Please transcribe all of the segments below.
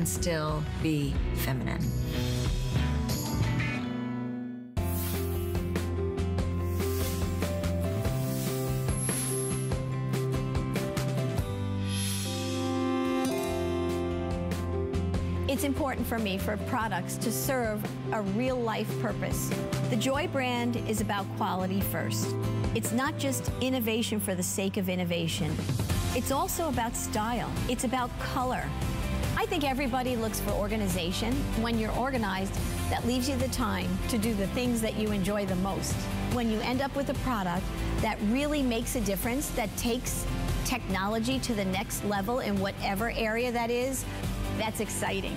and still be feminine. It's important for me for products to serve a real life purpose. The Joy brand is about quality first. It's not just innovation for the sake of innovation. It's also about style. It's about color. I think everybody looks for organization. When you're organized, that leaves you the time to do the things that you enjoy the most. When you end up with a product that really makes a difference, that takes technology to the next level in whatever area that is, that's exciting.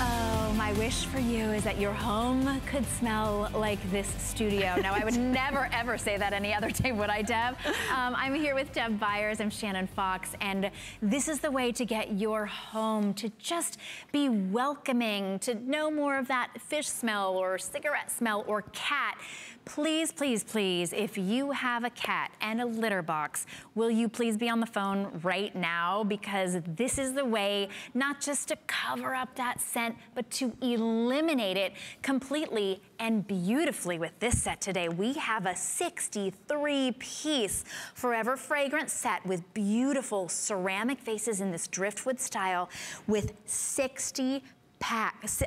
Oh, my wish for you is that your home could smell like this studio. Now, I would never, ever say that any other day, would I, Deb? I'm here with Deb Byers. I'm Shannon Fox. And this is the way to get your home to just be welcoming, to know more of that fish smell or cigarette smell or cat. Please, please, please, if you have a cat and a litter box, will you please be on the phone right now? Because this is the way not just to cover up that scent, but to eliminate it completely and beautifully with this set today. We have a 63-piece forever fragrance set with beautiful ceramic vases in this driftwood style with 3 packs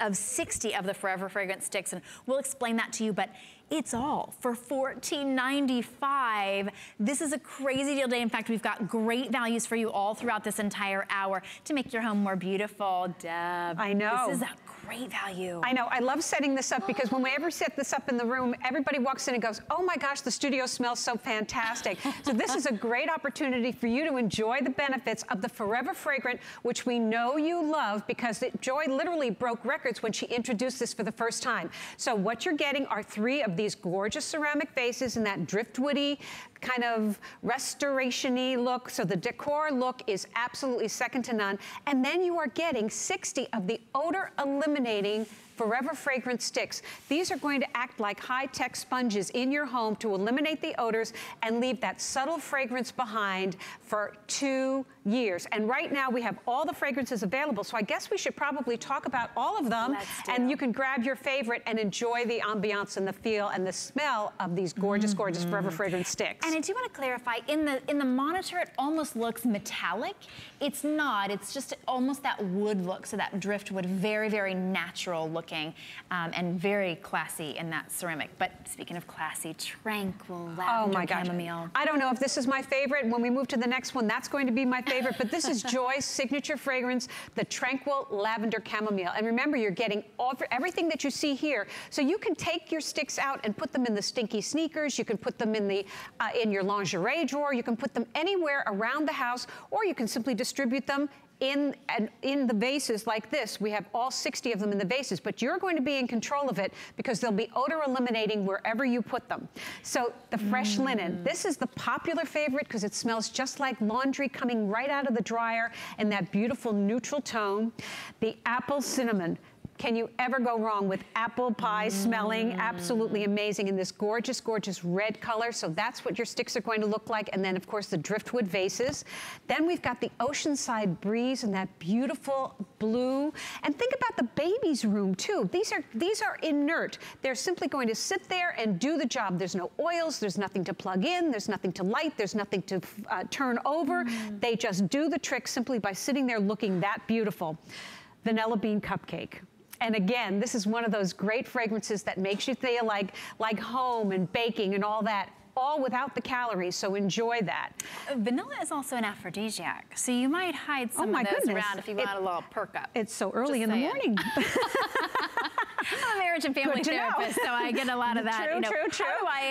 of 60 of the Forever Fragrance Sticks, and we'll explain that to you, but it's all for $14.95. This is a crazy deal day. In fact, we've got great values for you all throughout this entire hour to make your home more beautiful. Deb, I know. This is a great value. I know. I love setting this up because when we ever set this up in the room, everybody walks in and goes, oh my gosh, the studio smells so fantastic. So this is a great opportunity for you to enjoy the benefits of the Forever Fragrant, which we know you love because Joy literally broke records when she introduced this for the first time. So what you're getting are 3 of these gorgeous ceramic vases in that driftwoody kind of restoration-y look. So the decor look is absolutely second to none. And then you are getting 60 of the odor eliminating Forever Fragrance Sticks. These are going to act like high-tech sponges in your home to eliminate the odors and leave that subtle fragrance behind for 2 years. And right now we have all the fragrances available, so I guess we should probably talk about all of them. And you can grab your favorite and enjoy the ambiance and the feel and the smell of these gorgeous, gorgeous Forever Fragrance Sticks. And I do want to clarify, in the monitor it almost looks metallic. It's not, it's just almost that wood look, so that driftwood, very, very natural look. And very classy in that ceramic. But speaking of classy, tranquil lavender, oh my gosh, chamomile. I don't know if this is my favorite. When we move to the next one, that's going to be my favorite. But this is Joy's signature fragrance, the Tranquil Lavender Chamomile. And remember, you're getting everything that you see here. So you can take your sticks out and put them in the stinky sneakers. You can put them in your lingerie drawer. You can put them anywhere around the house, or you can simply distribute them in the vases like this. We have all 60 of them in the vases, but you're going to be in control of it because they'll be odor eliminating wherever you put them. So the fresh linen, this is the popular favorite because it smells just like laundry coming right out of the dryer in that beautiful neutral tone. The apple cinnamon. Can you ever go wrong with apple pie smelling? Absolutely amazing in this gorgeous, gorgeous red color. So that's what your sticks are going to look like. And then, of course, the driftwood vases. Then we've got the Oceanside Breeze and that beautiful blue. And think about the baby's room, too. These are inert. They're simply going to sit there and do the job. There's no oils. There's nothing to plug in. There's nothing to light. There's nothing to turn over. They just do the trick simply by sitting there looking that beautiful. Vanilla bean cupcake. And again, this is one of those great fragrances that makes you feel like home and baking and all that, all without the calories, so enjoy that. Vanilla is also an aphrodisiac, so you might hide some of those around if you want a little perk up. It's so early in the morning. I'm a marriage and family therapist, so I get a lot of that. True, you know, true.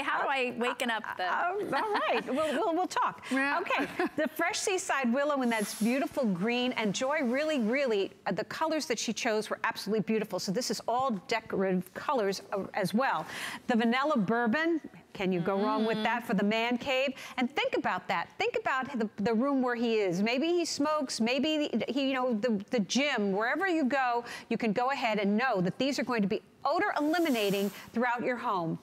How do I waken up the... all right, we'll talk. Yeah. Okay, the fresh seaside willow and that's beautiful green, and Joy really, really, the colors that she chose were absolutely beautiful, so this is all decorative colors as well. The vanilla bourbon, can you go wrong with that for the man cave? And think about that. Think about the room where he is. Maybe he smokes, maybe he, you know, the gym, wherever you go, you can go ahead and know that these are going to be odor eliminating throughout your home.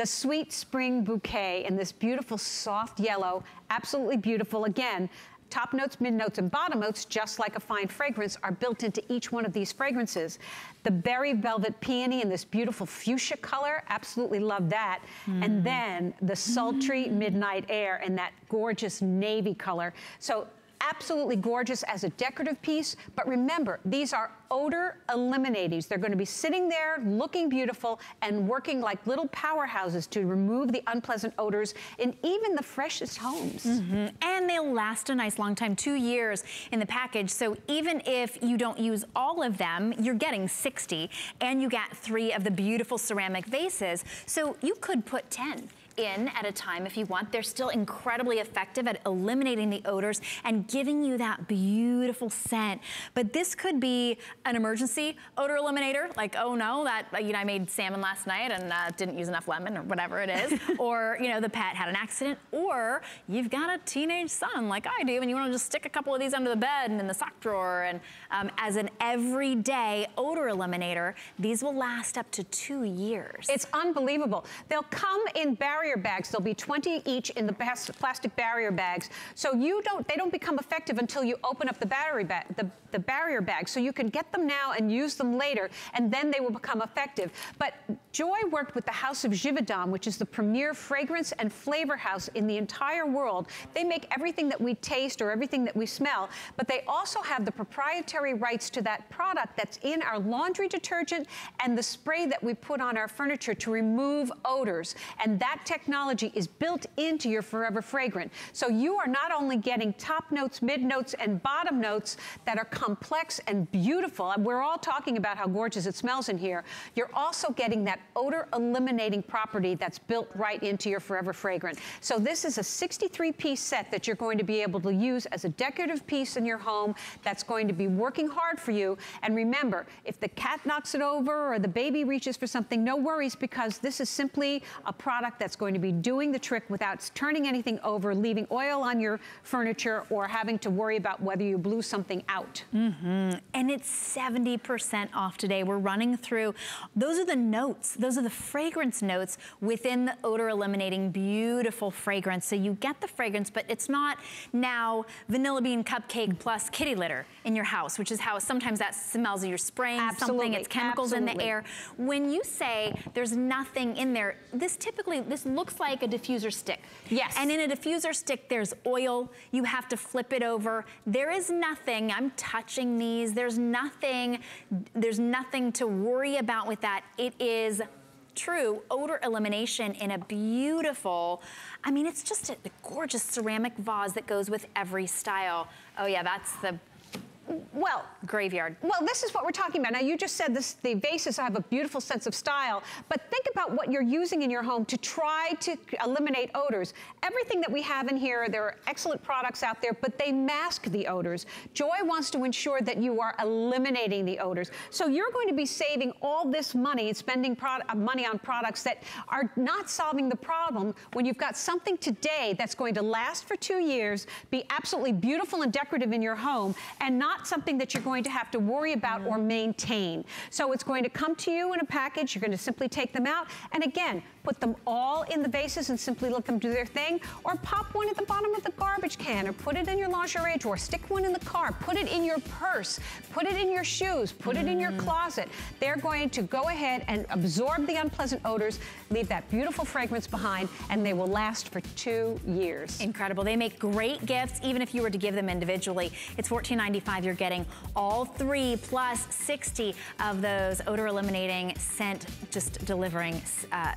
The Sweet Spring Bouquet in this beautiful soft yellow, absolutely beautiful. Again, top notes, mid notes, and bottom notes, just like a fine fragrance, are built into each one of these fragrances. The Berry Velvet Peony in this beautiful fuchsia color, absolutely love that. And then the Sultry Midnight Air in that gorgeous navy color. So absolutely gorgeous as a decorative piece, but remember, these are odor eliminators. They're going to be sitting there looking beautiful and working like little powerhouses to remove the unpleasant odors in even the freshest homes. And they'll last a nice long time, 2 years in the package. So even if you don't use all of them, you're getting 60 and you get 3 of the beautiful ceramic vases. So you could put 10 in at a time if you want. They're still incredibly effective at eliminating the odors and giving you that beautiful scent. But this could be an emergency odor eliminator, like, oh no, that, you know, I made salmon last night and didn't use enough lemon or whatever it is, or, you know, the pet had an accident, or you've got a teenage son like I do and you want to just stick a couple of these under the bed and in the sock drawer. And as an everyday odor eliminator, these will last up to 2 years. It's unbelievable. They'll come in barrier bags. There'll be 20 each in the plastic barrier bags. So you don't, they don't become effective until you open up the barrier bag. So you can get them now and use them later, and then they will become effective. But Joy worked with the House of Givaudan, which is the premier fragrance and flavor house in the entire world. They make everything that we taste or everything that we smell, but they also have the proprietary rights to that product that's in our laundry detergent and the spray that we put on our furniture to remove odors. And that technology is built into your Forever Fragrant. So you are not only getting top notes, mid notes, and bottom notes that are complex and beautiful, and we're all talking about how gorgeous it smells in here, you're also getting that odor eliminating property that's built right into your Forever Fragrant. So this is a 63-piece set that you're going to be able to use as a decorative piece in your home that's going to be working hard for you. And remember, if the cat knocks it over or the baby reaches for something, no worries, because this is simply a product that's going to be doing the trick without turning anything over, leaving oil on your furniture, or having to worry about whether you blew something out. And it's 70% off today. We're running through, those are the notes, those are the fragrance notes within the odor eliminating beautiful fragrance. So you get the fragrance, but it's not now vanilla bean cupcake plus kitty litter in your house, which is how sometimes that smells. You're spraying something, it's chemicals in the air. When you say there's nothing in there, this typically, this looks like a diffuser stick. Yes. And in a diffuser stick, there's oil. You have to flip it over. There is nothing, I'm touching these, there's nothing to worry about with that. It is true odor elimination in a beautiful, I mean, it's just a gorgeous ceramic vase that goes with every style. Oh yeah, that's the, well, graveyard. Well, this is what we're talking about. Now, you just said this, the vases have a beautiful sense of style, but think about what you're using in your home to try to eliminate odors. Everything that we have in here, there are excellent products out there, but they mask the odors. Joy wants to ensure that you are eliminating the odors. So you're going to be saving all this money and spending money on products that are not solving the problem when you've got something today that's going to last for 2 years, be absolutely beautiful and decorative in your home, and not something that you're going to have to worry about or maintain. So it's going to come to you in a package. You're going to simply take them out and again put them all in the vases and simply let them do their thing, or pop one at the bottom of the garbage can, or put it in your lingerie drawer, stick one in the car, put it in your purse, put it in your shoes, put it in your closet. They're going to go ahead and absorb the unpleasant odors, leave that beautiful fragrance behind, and they will last for 2 years. Incredible. They make great gifts even if you were to give them individually. It's $14.95. You're getting all 3 plus 60 of those odor eliminating scent just delivering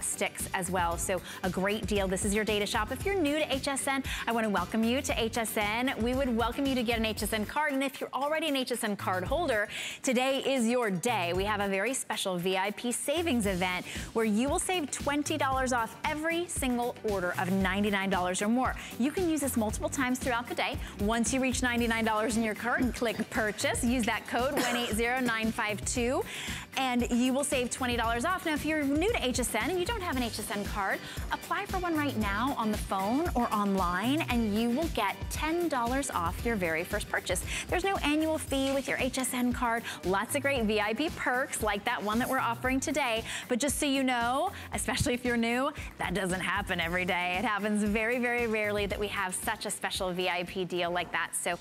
sticks as well. So a great deal. This is your day to shop. If you're new to HSN, I want to welcome you to HSN. We would welcome you to get an HSN card. And if you're already an HSN card holder, today is your day. We have a very special VIP savings event where you will save $20 off every single order of $99 or more. You can use this multiple times throughout the day. Once you reach $99 in your cart, click purchase, use that code 180952, and you will save $20 off. Now, if you're new to HSN and you don't have an an HSN card, apply for one right now on the phone or online, and you will get $10 off your very first purchase. There's no annual fee with your HSN card. Lots of great VIP perks like that one that we're offering today. But just so you know, especially if you're new, that doesn't happen every day. It happens very, very rarely that we have such a special VIP deal like that. So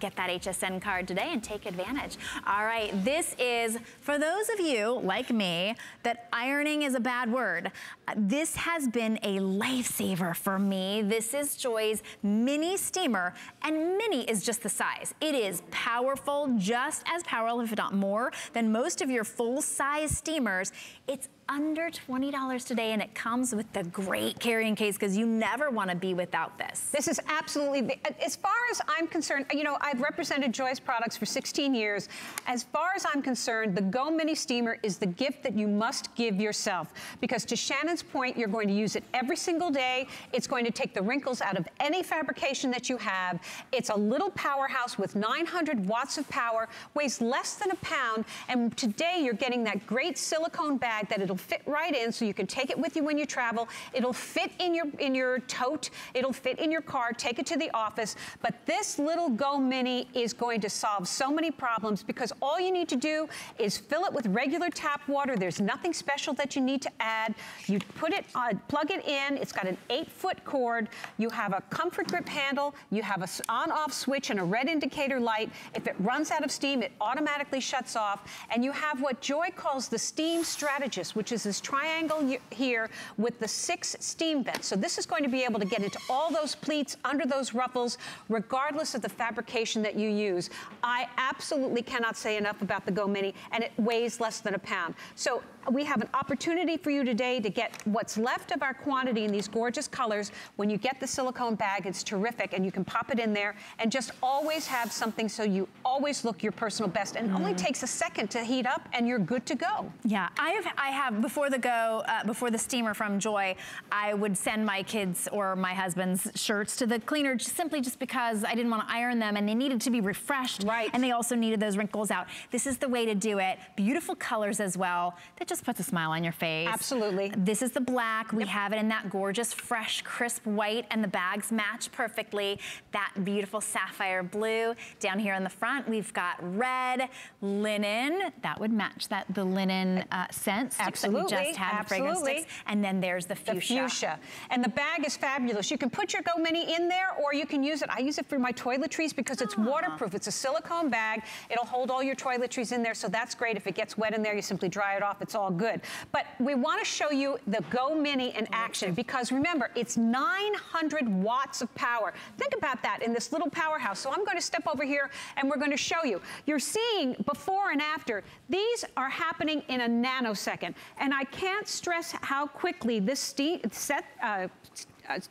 get that HSN card today and take advantage. All right, this is for those of you like me that ironing is a bad word. This has been a lifesaver for me. This is Joy's mini steamer, and mini is just the size. It is powerful, just as powerful, if not more, than most of your full-size steamers. It's under $20 today, and it comes with the great carrying case because you never want to be without this. This is absolutely, as far as I'm concerned, you know, I've represented Joy's products for 16 years. As far as I'm concerned, the Go Mini Steamer is the gift that you must give yourself, because to Shannon's point, you're going to use it every single day. It's going to take the wrinkles out of any fabrication that you have. It's a little powerhouse with 900 watts of power, weighs less than a pound, and today you're getting that great silicone bag that it'll fit right in, so you can take it with you when you travel. It'll fit in your tote. It'll fit in your car. Take it to the office. But this little Go Mini is going to solve so many problems, because all you need to do is fill it with regular tap water. There's nothing special that you need to add. You put it on, plug it in. It's got an 8-foot cord. You have a comfort grip handle. You have a on-off switch and a red indicator light. If it runs out of steam, it automatically shuts off. And you have what Joy calls the steam strategist, which is this triangle here with the 6 steam vents. So this is going to be able to get into all those pleats, under those ruffles, regardless of the fabrication that you use. I absolutely cannot say enough about the Go Mini, and it weighs less than a pound. So we have an opportunity for you today to get what's left of our quantity in these gorgeous colors. When you get the silicone bag, it's terrific, and you can pop it in there and just always have something so you always look your personal best. And it only takes a second to heat up, and you're good to go. Yeah, I have before the steamer from Joy, I would send my kids or my husband's shirts to the cleaner simply just because I didn't want to iron them, and they needed to be refreshed. Right. And they also needed those wrinkles out. This is the way to do it. Beautiful colors as well. That just puts a smile on your face. Absolutely. This is the black. We have it in that gorgeous, fresh, crisp white, and the bags match perfectly. That beautiful sapphire blue. Down here on the front, we've got red linen. That would match that the linen scent. Absolutely. That we just had, absolutely. The fragrance sticks. And then there's the fuchsia. And the bag is fabulous. You can put your Go Mini in there, or you can use it. I use it for my toiletries because it's waterproof. It's a silicone bag. It'll hold all your toiletries in there, so that's great. If it gets wet in there, you simply dry it off. It's all good. But we want to show you the Go Mini in action, because remember, it's 900 watts of power. Think about that in this little powerhouse. So I'm going to step over here, and we're going to show you. You're seeing before and after. These are happening in a nanosecond. And I can't stress how quickly this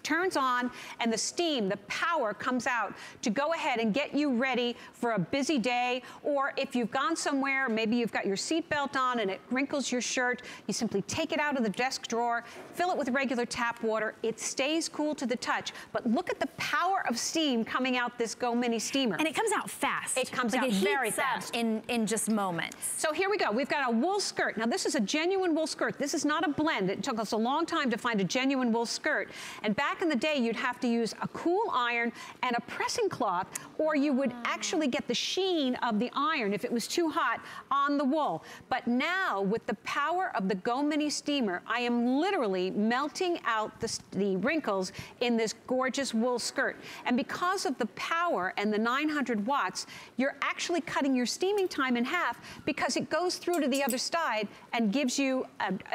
turns on, and the steam, the power comes out to go ahead and get you ready for a busy day. Or if you've gone somewhere, maybe you've got your seatbelt on and it wrinkles your shirt, you simply take it out of the desk drawer, fill it with regular tap water. It stays cool to the touch. But look at the power of steam coming out this Go Mini Steamer. And it comes out fast. It comes out very fast. In just moments. So here we go. We've got a wool skirt. Now this is a genuine wool skirt. This is not a blend. It took us a long time to find a genuine wool skirt. And back in the day, you'd have to use a cool iron and a pressing cloth, or you would actually get the sheen of the iron if it was too hot on the wool. But now, with the power of the Go Mini Steamer, I am literally melting out the wrinkles in this gorgeous wool skirt. And because of the power and the 900 watts, you're actually cutting your steaming time in half, because it goes through to the other side and gives you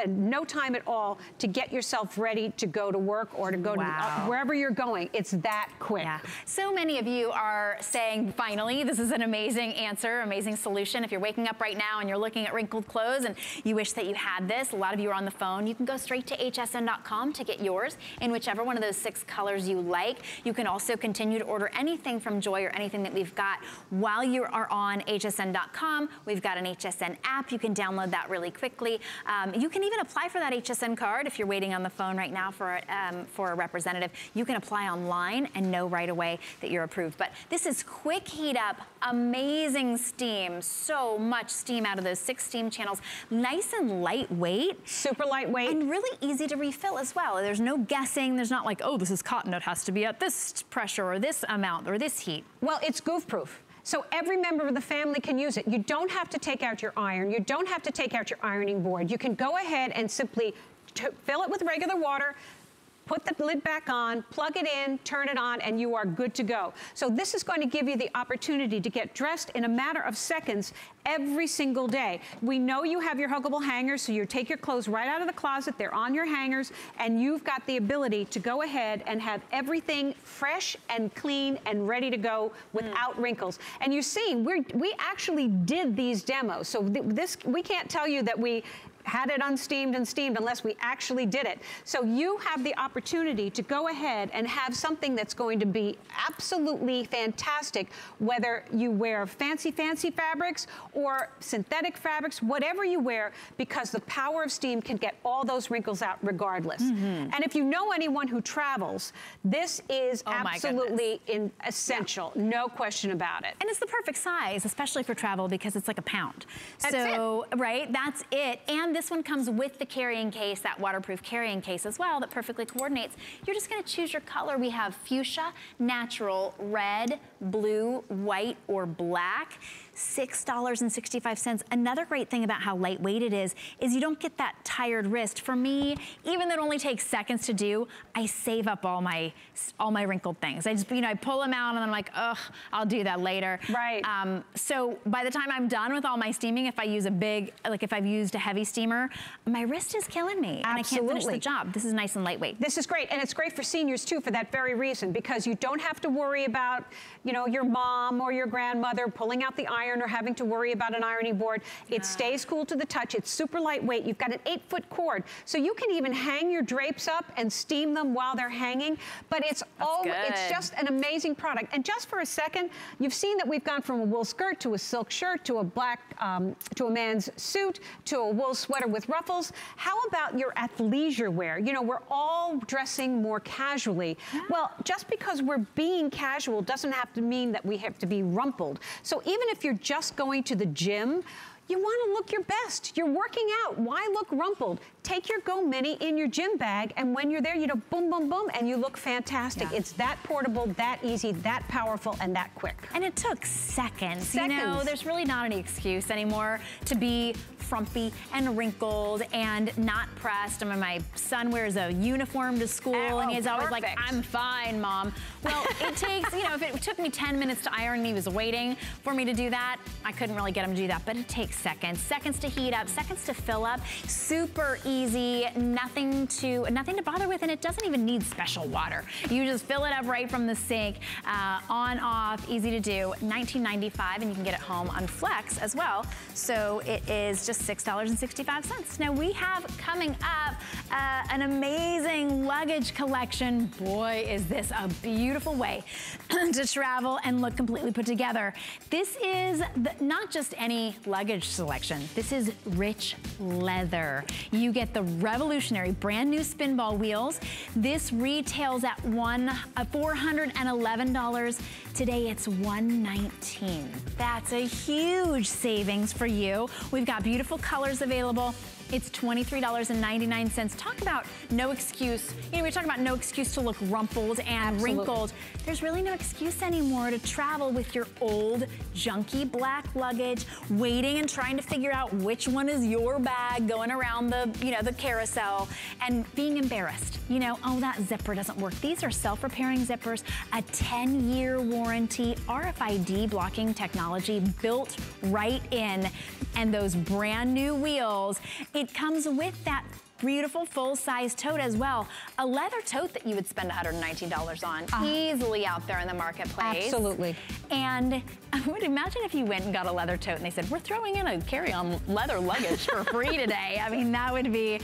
no time at all to get yourself ready to go to work or to go to wherever you're going. It's that quick. Yeah. So many of you are saying, finally, this is an amazing answer, amazing solution. If you're waking up right now and you're looking at wrinkled clothes and you wish that you had this, a lot of you are on the phone, you can go straight to hsn.com to get yours in whichever one of those 6 colors you like. You can also continue to order anything from Joy or anything that we've got while you are on hsn.com. We've got an HSN app. You can download that really quickly. You can even apply for that HSN card if you're waiting on the phone right now for a representative. You can apply online and know right away that you're approved. But this This is quick heat up, amazing steam. So much steam out of those 6 steam channels. Nice and lightweight. Super lightweight. And really easy to refill as well. There's no guessing. There's not like, oh, this is cotton. It has to be at this pressure or this amount or this heat. Well, it's goof proof. So every member of the family can use it. You don't have to take out your iron. You don't have to take out your ironing board. You can go ahead and simply fill it with regular water, put the lid back on, plug it in, turn it on, and you are good to go. So this is going to give you the opportunity to get dressed in a matter of seconds every single day. We know you have your huggable hangers, so you take your clothes right out of the closet, they're on your hangers, and you've got the ability to go ahead and have everything fresh and clean and ready to go without wrinkles. And you see, we actually did these demos, so we can't tell you that we had it unsteamed and steamed unless we actually did it. So you have the opportunity to go ahead and have something that's going to be absolutely fantastic, whether you wear fancy fabrics or synthetic fabrics, whatever you wear, because the power of steam can get all those wrinkles out regardless. And if you know anyone who travels, this is absolutely essential, no question about it. And it's the perfect size, especially for travel, because it's like a pound. That's it. And this one comes with the carrying case, that waterproof carrying case as well, that perfectly coordinates. You're just gonna choose your color. We have fuchsia, natural, red, blue, white, or black. $6.65. Another great thing about how lightweight it is you don't get that tired wrist. For me, even though it only takes seconds to do, I save up all my wrinkled things. I just, you know, I pull them out and I'm like, ugh, I'll do that later. Right. So by the time I'm done with all my steaming, if I use a big, like if I've used a heavy steamer, my wrist is killing me. Absolutely. And I can't finish the job. This is nice and lightweight. This is great, and it's great for seniors too for that very reason, because you don't have to worry about, you know, your mom or your grandmother pulling out the iron or having to worry about an ironing board. It stays cool to the touch. It's super lightweight. You've got an 8-foot cord, so you can even hang your drapes up and steam them while they're hanging. But it's just an amazing product. And just for a second, you've seen that we've gone from a wool skirt to a silk shirt to a black to a man's suit to a wool sweater with ruffles. How about your athleisure wear? You know, we're all dressing more casually. Well, just because we're being casual doesn't have to mean that we have to be rumpled. So even if you're just going to the gym, you want to look your best. You're working out. Why look rumpled? Take your Go Mini in your gym bag, and when you're there, you know, boom, boom, boom, and you look fantastic. It's that portable, that easy, that powerful, and that quick. And it took seconds. You know, there's really not any excuse anymore to be frumpy and wrinkled and not pressed. I mean, my son wears a uniform to school and he's always like, I'm fine, Mom. Well, it takes, you know, if it took me 10 minutes to iron and he was waiting for me to do that, I couldn't really get him to do that, but it takes seconds. Seconds to heat up, seconds to fill up. Super easy, nothing to bother with, and it doesn't even need special water. You just fill it up right from the sink, on, off, easy to do. $19.95, and you can get it home on Flex as well. So it is just $6.65. Now we have coming up an amazing luggage collection. Boy, is this a beautiful way to travel and look completely put together. This is not just any luggage selection. This is rich leather. You get the revolutionary brand new spin ball wheels. This retails at $411. Today it's $119. That's a huge savings for you. We've got beautiful colors available. It's $23.99. Talk about no excuse. You know, we're talking about no excuse to look rumpled and wrinkled. There's really no excuse anymore to travel with your old, junky black luggage, waiting and trying to figure out which one is your bag going around the, you know, the carousel and being embarrassed. You know, oh, that zipper doesn't work. These are self-repairing zippers, a 10-year warranty, RFID blocking technology built right in, and those brand new wheels. It comes with that beautiful full-size tote as well. A leather tote that you would spend $119 on, easily out there in the marketplace. Absolutely. And I would imagine if you went and got a leather tote and they said, we're throwing in a carry-on leather luggage for free today. I mean, that would be,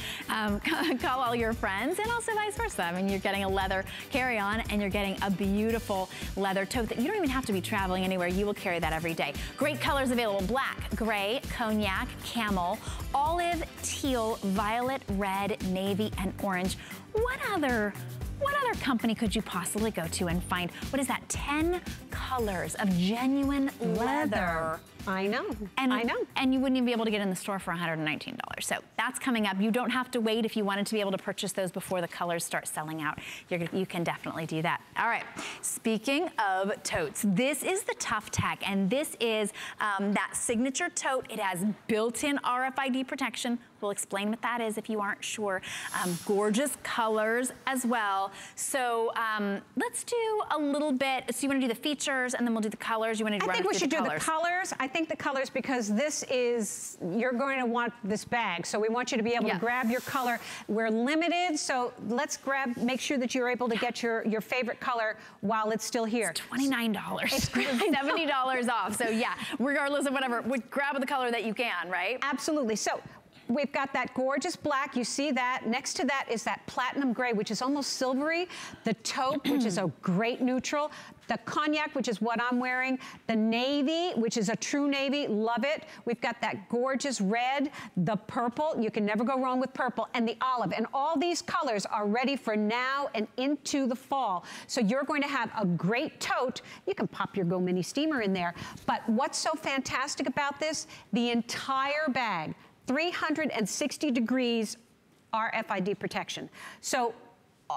call all your friends, and also vice versa. I mean, you're getting a leather carry-on and you're getting a beautiful leather tote that you don't even have to be traveling anywhere. You will carry that every day. Great colors available: black, gray, cognac, camel, olive, teal, violet, red, navy, and orange. What other What other company could you possibly go to and find, what is that, 10 colors of genuine leather? I know, And you wouldn't even be able to get in the store for $119. So that's coming up. You don't have to wait if you wanted to be able to purchase those before the colors start selling out. You can definitely do that. All right, speaking of totes, this is the Tough Tech, and this is that signature tote. It has built-in RFID protection. We'll explain what that is if you aren't sure. Gorgeous colors as well. So let's do a little bit. So you wanna do the features and then we'll do the colors. You wanna do the colors? I think we should do the colors. I think the colors, because this is, you're going to want this bag. So we want you to be able to grab your color. We're limited, so let's grab, make sure that you're able to get your favorite color while it's still here. It's $29. It's $70 off. So yeah, regardless of whatever, grab the color that you can, right? Absolutely. So we've got that gorgeous black, you see that. Next to that is that platinum gray, which is almost silvery. The taupe, which is a great neutral. The cognac, which is what I'm wearing. The navy, which is a true navy, love it. We've got that gorgeous red, the purple, you can never go wrong with purple, and the olive. And all these colors are ready for now and into the fall. So you're going to have a great tote. You can pop your Go Mini Steamer in there. But what's so fantastic about this? The entire bag, 360 degrees RFID protection. So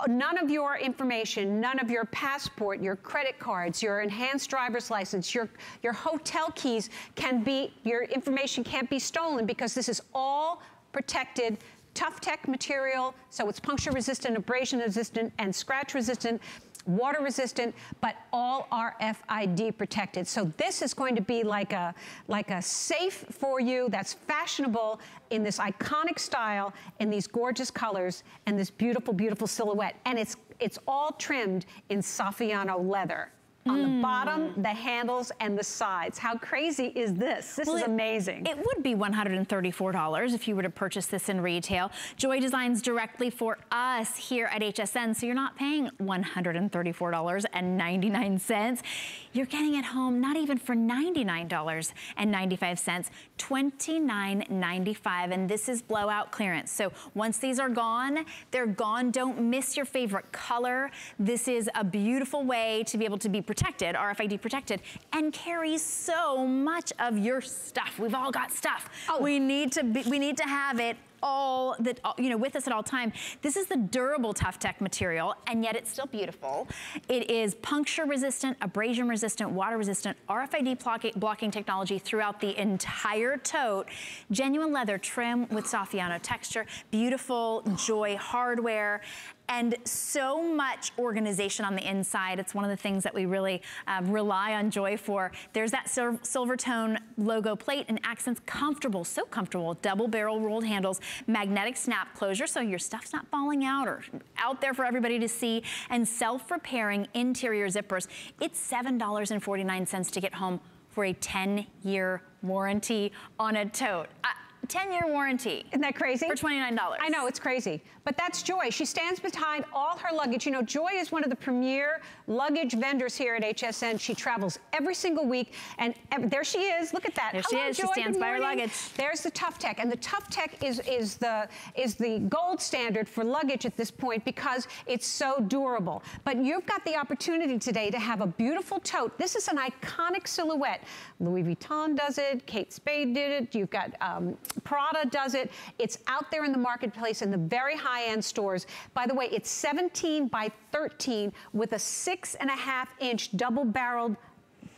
none of your information, none of your passport, your credit cards, your enhanced driver's license, your hotel keys your information can't be stolen, because this is all protected Tough Tech material. So it's puncture resistant, abrasion resistant, and scratch resistant, water resistant, but all RFID protected. So this is going to be like a safe for you that's fashionable in this iconic style, in these gorgeous colors, and this beautiful, beautiful silhouette. And it's all trimmed in Saffiano leather. On the bottom, the handles, and the sides. How crazy is this? This is amazing. It would be $134 if you were to purchase this in retail. Joy designs directly for us here at HSN, so you're not paying $134.99. You're getting it home not even for $99.95, $29.95, and this is blowout clearance. So once these are gone, they're gone. Don't miss your favorite color. This is a beautiful way to be able to be protected, RFID protected, and carries so much of your stuff. We've all got stuff. Oh. We need to have it all with us at all time. This is the durable Tough Tech material, and yet it's still beautiful. It is puncture resistant, abrasion resistant, water resistant, RFID blocking technology throughout the entire tote. Genuine leather trim with Saffiano texture, beautiful Joy hardware, and so much organization on the inside. It's one of the things that we really rely on Joy for. There's that silver tone logo plate and accents, comfortable, so comfortable, double barrel rolled handles, magnetic snap closure, so your stuff's not falling out or out there for everybody to see, and self-repairing interior zippers. It's $7.49 to get home for a 10-year warranty on a tote. 10-year warranty. Isn't that crazy? For $29. I know, it's crazy. But that's Joy. She stands behind all her luggage. You know, Joy is one of the premier luggage vendors here at HSN. She travels every single week, and there she is. Look at that. There she is. Joy. She stands by her luggage. There's the Tough Tech, and the Tough Tech is the gold standard for luggage at this point, because it's so durable. But you've got the opportunity today to have a beautiful tote. This is an iconic silhouette. Louis Vuitton does it. Kate Spade did it. You've got Prada does it. It's out there in the marketplace in the very high-end stores. By the way, it's 17 by 13 with a 6.5-inch double-barreled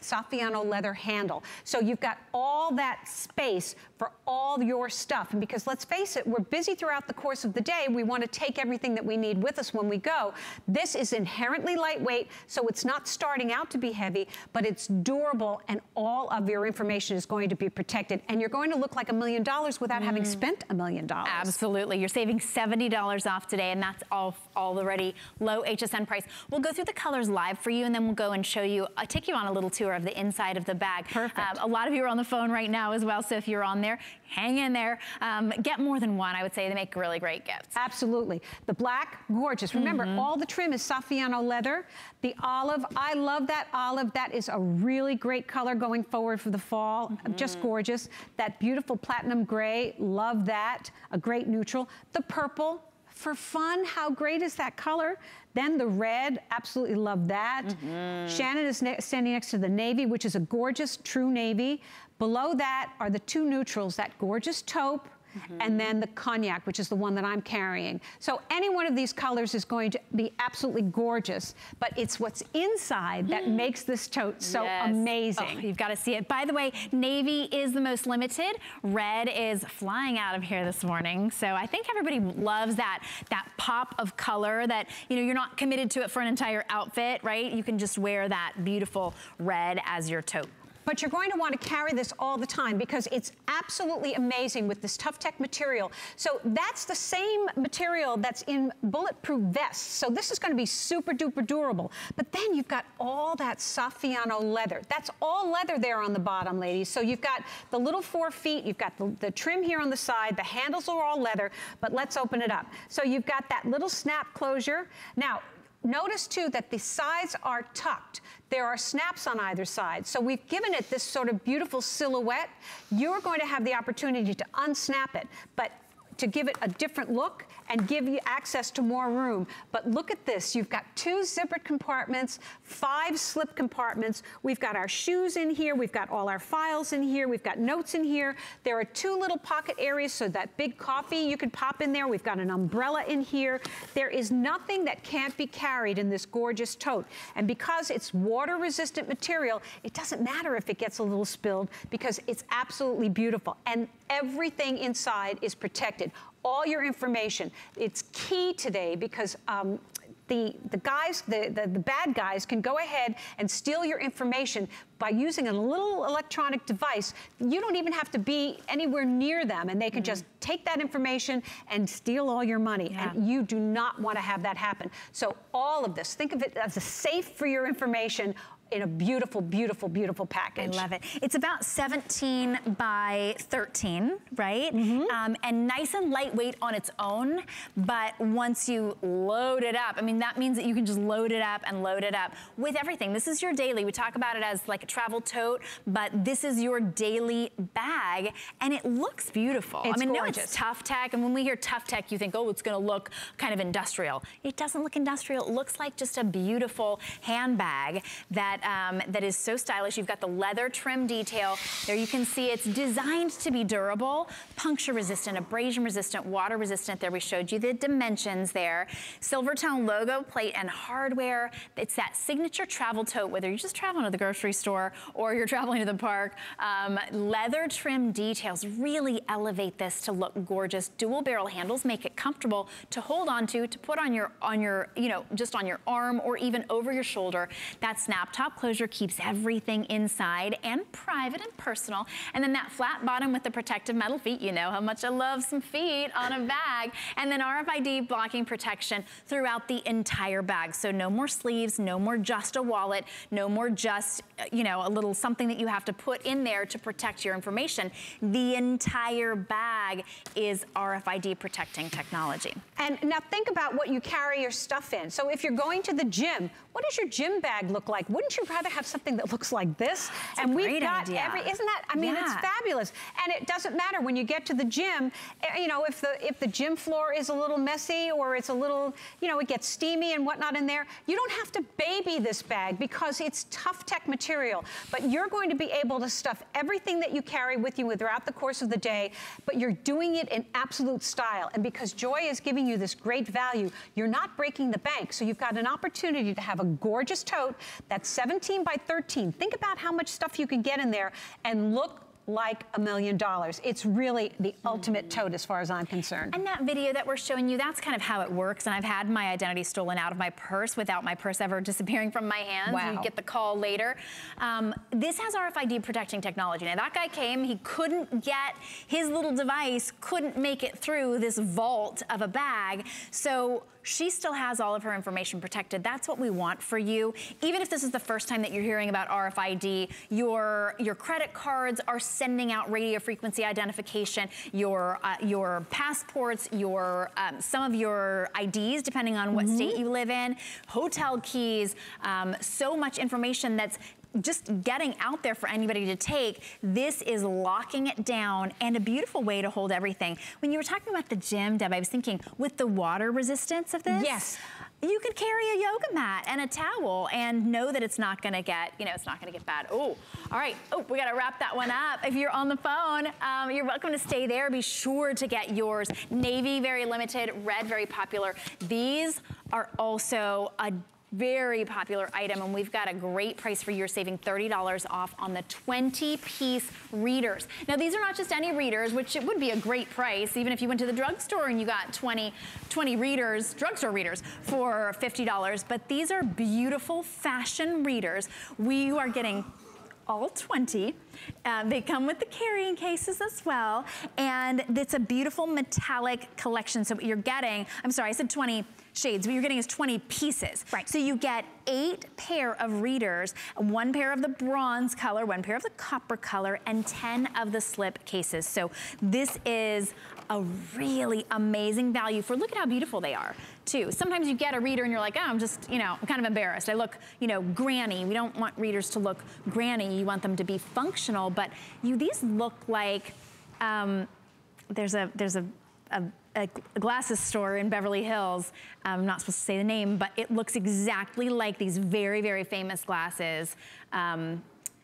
Saffiano leather handle. So you've got all that space for all your stuff. And because let's face it, we're busy throughout the course of the day. We want to take everything that we need with us when we go. This is inherently lightweight, so it's not starting out to be heavy, but it's durable, and all of your information is going to be protected. And you're going to look like $1 million without having spent $1 million. Absolutely. You're saving $70 off today, and that's all already low HSN price. We'll go through the colors live for you, and then we'll go and show you, I'll take you on a little tour of the inside of the bag. Perfect. A lot of you are on the phone right now as well, so if you're on there, hang in there. Get more than one, I would say. They make really great gifts. Absolutely. The black, gorgeous. Remember, all the trim is Saffiano leather. The olive, I love that olive. That is a really great color going forward for the fall. Just gorgeous. That beautiful platinum gray, love that. A great neutral. The purple, for fun. How great is that color? Then the red, absolutely love that. Mm-hmm. Shannon is standing next to the navy, which is a gorgeous true navy. Below that are the two neutrals, that gorgeous taupe, mm-hmm. and then the cognac, which is the one that I'm carrying. So any one of these colors is going to be absolutely gorgeous, but it's what's inside that makes this tote so amazing. Oh, you've got to see it. By the way, navy is the most limited. Red is flying out of here this morning. So I think everybody loves that pop of color that, you know, you're not committed to it for an entire outfit, right? You can just wear that beautiful red as your tote. But you're going to want to carry this all the time because it's absolutely amazing with this Tufftech material. So that's the same material that's in bulletproof vests. So this is going to be super duper durable. But then you've got all that Saffiano leather. That's all leather there on the bottom, ladies. So you've got the little 4 feet. You've got the trim here on the side. The handles are all leather. But let's open it up. So you've got that little snap closure. Now, notice too that the sides are tucked. There are snaps on either side. So we've given it this sort of beautiful silhouette. You're going to have the opportunity to unsnap it, but to give it a different look and give you access to more room. But look at this, you've got 2 zippered compartments, 5 slip compartments. We've got our shoes in here, we've got all our files in here, we've got notes in here. There are 2 little pocket areas, so that big coffee you can pop in there. We've got an umbrella in here. There is nothing that can't be carried in this gorgeous tote. And because it's water resistant material, it doesn't matter if it gets a little spilled because it's absolutely beautiful. And everything inside is protected. All your information. It's key today because the bad guys can go ahead and steal your information by using a little electronic device. You don't even have to be anywhere near them, and they can just take that information and steal all your money. And you do not want to have that happen. So all of this, think of it as a safe for your information in a beautiful, beautiful, beautiful package. I love it. It's about 17 by 13, right? Mm-hmm. And nice and lightweight on its own, but once you load it up, I mean, that means that you can just load it up with everything. This is your daily. We talk about it as like a travel tote, but this is your daily bag, and it looks beautiful. It's gorgeous. I know it's Tufftech, and when we hear Tufftech, you think, oh, it's gonna look kind of industrial. It doesn't look industrial. It looks like just a beautiful handbag that that is so stylish. You've got the leather trim detail. There you can see it's designed to be durable, puncture resistant, abrasion resistant, water resistant. There we showed you the dimensions there. Silvertone logo plate and hardware. It's that signature travel tote, whether you're just traveling to the grocery store or you're traveling to the park. Leather trim details really elevate this to look gorgeous. Dual barrel handles make it comfortable to hold on to put on your, you know, just on your arm or even over your shoulder. That snap top closure keeps everything inside and private and personal. And then that flat bottom with the protective metal feet, you know how much I love some feet on a bag. And then RFID blocking protection throughout the entire bag. So no more sleeves, no more just a wallet, no more just, you know, a little something that you have to put in there to protect your information. The entire bag is RFID protecting technology. And now think about what you carry your stuff in. So if you're going to the gym, what does your gym bag look like? Wouldn't you rather have something that looks like this? That's and we've got idea. Isn't that, I mean, it's fabulous. And it doesn't matter when you get to the gym, you know, if the gym floor is a little messy or it's a little, you know, it gets steamy and whatnot in there, you don't have to baby this bag because it's Tufftech material. But you're going to be able to stuff everything that you carry with you throughout the course of the day, but you're doing it in absolute style. And because Joy is giving you this great value, you're not breaking the bank. So you've got an opportunity to have a gorgeous tote that's 17 by 13. Think about how much stuff you can get in there and look like $1 million. It's really the ultimate tote as far as I'm concerned. And that video that we're showing you, that's kind of how it works. And I've had my identity stolen out of my purse without my purse ever disappearing from my hands. Wow. You get the call later. This has RFID protecting technology. Now that guy came, he couldn't get, his little device couldn't make it through this vault of a bag. So she still has all of her information protected. That's what we want for you. Even if this is the first time that you're hearing about RFID, your credit cards are sending out radio frequency identification, your passports, your some of your IDs, depending on what state you live in, hotel keys, so much information that's just getting out there for anybody to take. This is locking it down and a beautiful way to hold everything. When you were talking about the gym, Deb, I was thinking with the water resistance of this. Yes. You could carry a yoga mat and a towel and know that it's not gonna get, you know, it's not gonna get bad. Oh, all right, oh, we gotta wrap that one up. If you're on the phone, you're welcome to stay there. Be sure to get yours. Navy, very limited. Red, very popular. These are also a very popular item, and we've got a great price for you. You're saving $30 off on the 20-piece readers. Now, these are not just any readers, which it would be a great price, even if you went to the drugstore and you got 20 readers, drugstore readers, for $50. But these are beautiful fashion readers. We are getting all 20. They come with the carrying cases as well, and it's a beautiful metallic collection. So what you're getting, I'm sorry, I said 20 shades, what you're getting is 20 pieces. Right. So you get 8 pair of readers, 1 pair of the bronze color, 1 pair of the copper color, and 10 of the slip cases. So this is a really amazing value for, look at how beautiful they are too. Sometimes you get a reader and you're like, oh, I'm just, you know, I'm kind of embarrassed. I look, you know, granny. We don't want readers to look granny. You want them to be functional, but you, these look like, there's a glasses store in Beverly Hills. I'm not supposed to say the name, but it looks exactly like these very, very famous glasses.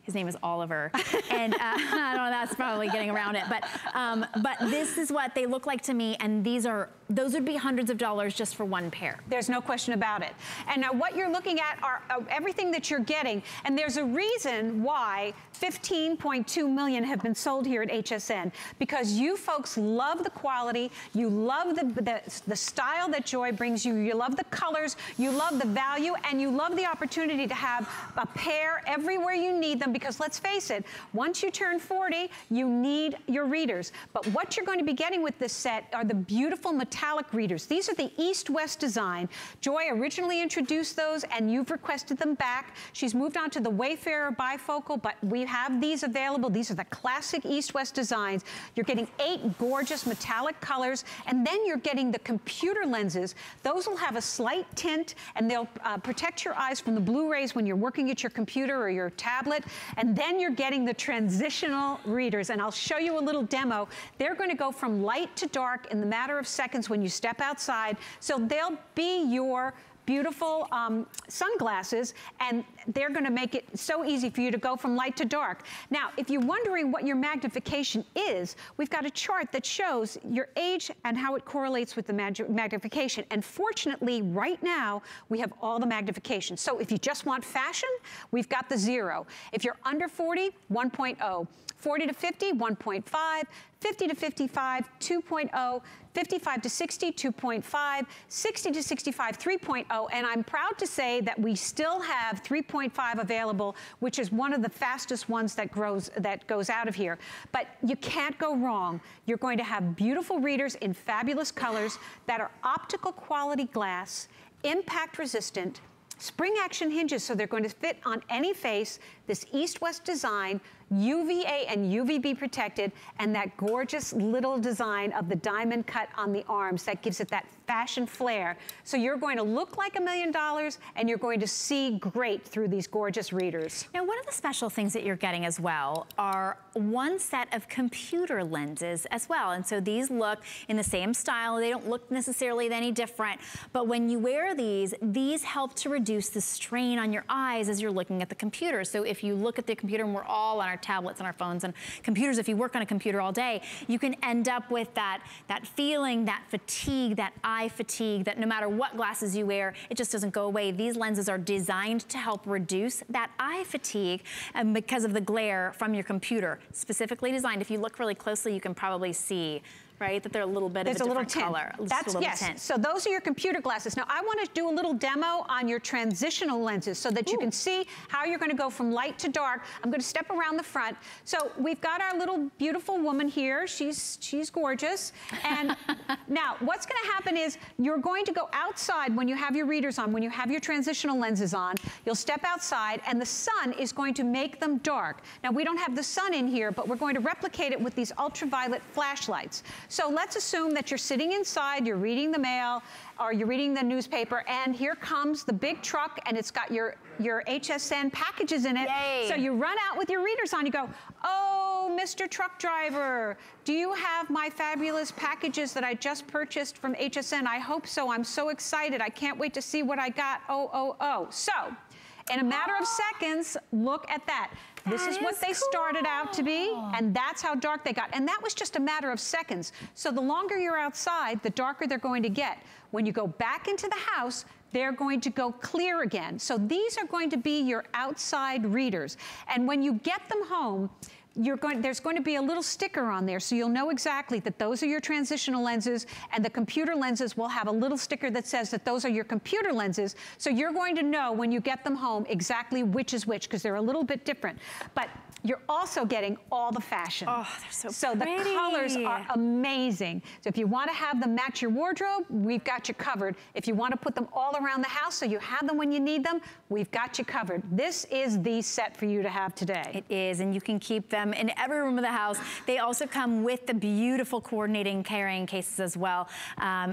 His name is Oliver, and I don't know, that's probably getting around it, but this is what they look like to me, and these are, those would be hundreds of dollars just for 1 pair. There's no question about it. And now what you're looking at are everything that you're getting, and there's a reason why 15.2 million have been sold here at HSN, because you folks love the quality, you love the style that Joy brings you, you love the colors, you love the value, and you love the opportunity to have a pair everywhere you need them. Because let's face it, once you turn 40, you need your readers. But what you're going to be getting with this set are the beautiful metallic readers. These are the East-West design. Joy originally introduced those, and you've requested them back. She's moved on to the Wayfarer bifocal, but we have these available. These are the classic East-West designs. You're getting 8 gorgeous metallic colors, and then you're getting the computer lenses. Those will have a slight tint, and they'll protect your eyes from the blue rays when you're working at your computer or your tablet. And then you're getting the transitional readers, and I'll show you a little demo. They're going to go from light to dark in the matter of seconds when you step outside, so they'll be your beautiful sunglasses, and they're going to make it so easy for you to go from light to dark. Now, if you're wondering what your magnification is, we've got a chart that shows your age and how it correlates with the magnification. And fortunately, right now, we have all the magnification. So if you just want fashion, we've got the 0. If you're under 40, 1.0. 40 to 50, 1.5. 50 to 55, 2.0. 55 to 60, 2.5, 60 to 65, 3.0, and I'm proud to say that we still have 3.5 available, which is one of the fastest ones that goes out of here. But you can't go wrong. You're going to have beautiful readers in fabulous colors that are optical quality glass, impact resistant, spring action hinges, so they're going to fit on any face, this East-West design, UVA and UVB protected, and that gorgeous little design of the diamond cut on the arms that gives it that fashion flair. So you're going to look like $1 million, and you're going to see great through these gorgeous readers. Now, one of the special things that you're getting as well are 1 set of computer lenses as well. And so these look in the same style. They don't look necessarily any different, but when you wear these help to reduce the strain on your eyes as you're looking at the computer. So if you look at the computer, and we're all on our tablets and our phones and computers, if you work on a computer all day, you can end up with that feeling, that fatigue, that eye fatigue, that no matter what glasses you wear, it just doesn't go away. These lenses are designed to help reduce that eye fatigue, and because of the glare from your computer, specifically designed. If you look really closely, you can probably see, right, that they're a little bit of a different color. That's, yes, so those are your computer glasses. Now I want to do a little demo on your transitional lenses so that you can see how you're going to go from light to dark. I'm going to step around the front. So we've got our little beautiful woman here. She's gorgeous. And now what's going to happen is you're going to go outside when you have your readers on, when you have your transitional lenses on. You'll step outside and the sun is going to make them dark. Now we don't have the sun in here, but we're going to replicate it with these ultraviolet flashlights. So let's assume that you're sitting inside, you're reading the mail, or you're reading the newspaper, and here comes the big truck, and it's got your HSN packages in it. Yay. So you run out with your readers on, you go, oh, Mr. Truck Driver, do you have my fabulous packages that I just purchased from HSN? I hope so, I'm so excited, I can't wait to see what I got, oh, oh, oh. So, in a matter of seconds, look at that. This is what they started out to be, and that's how dark they got. And that was just a matter of seconds. So the longer you're outside, the darker they're going to get. When you go back into the house, they're going to go clear again. So these are going to be your outside readers. And when you get them home, there's going to be a little sticker on there, so you'll know exactly that those are your transitional lenses, and the computer lenses will have a little sticker that says that those are your computer lenses, so you're going to know when you get them home exactly which is which, because they're a little bit different. But you're also getting all the fashion. Oh, they're so pretty. So the colors are amazing. So if you want to have them match your wardrobe, we've got you covered. If you want to put them all around the house so you have them when you need them, we've got you covered. This is the set for you to have today. It is, and you can keep them in every room of the house. They also come with the beautiful coordinating carrying cases as well.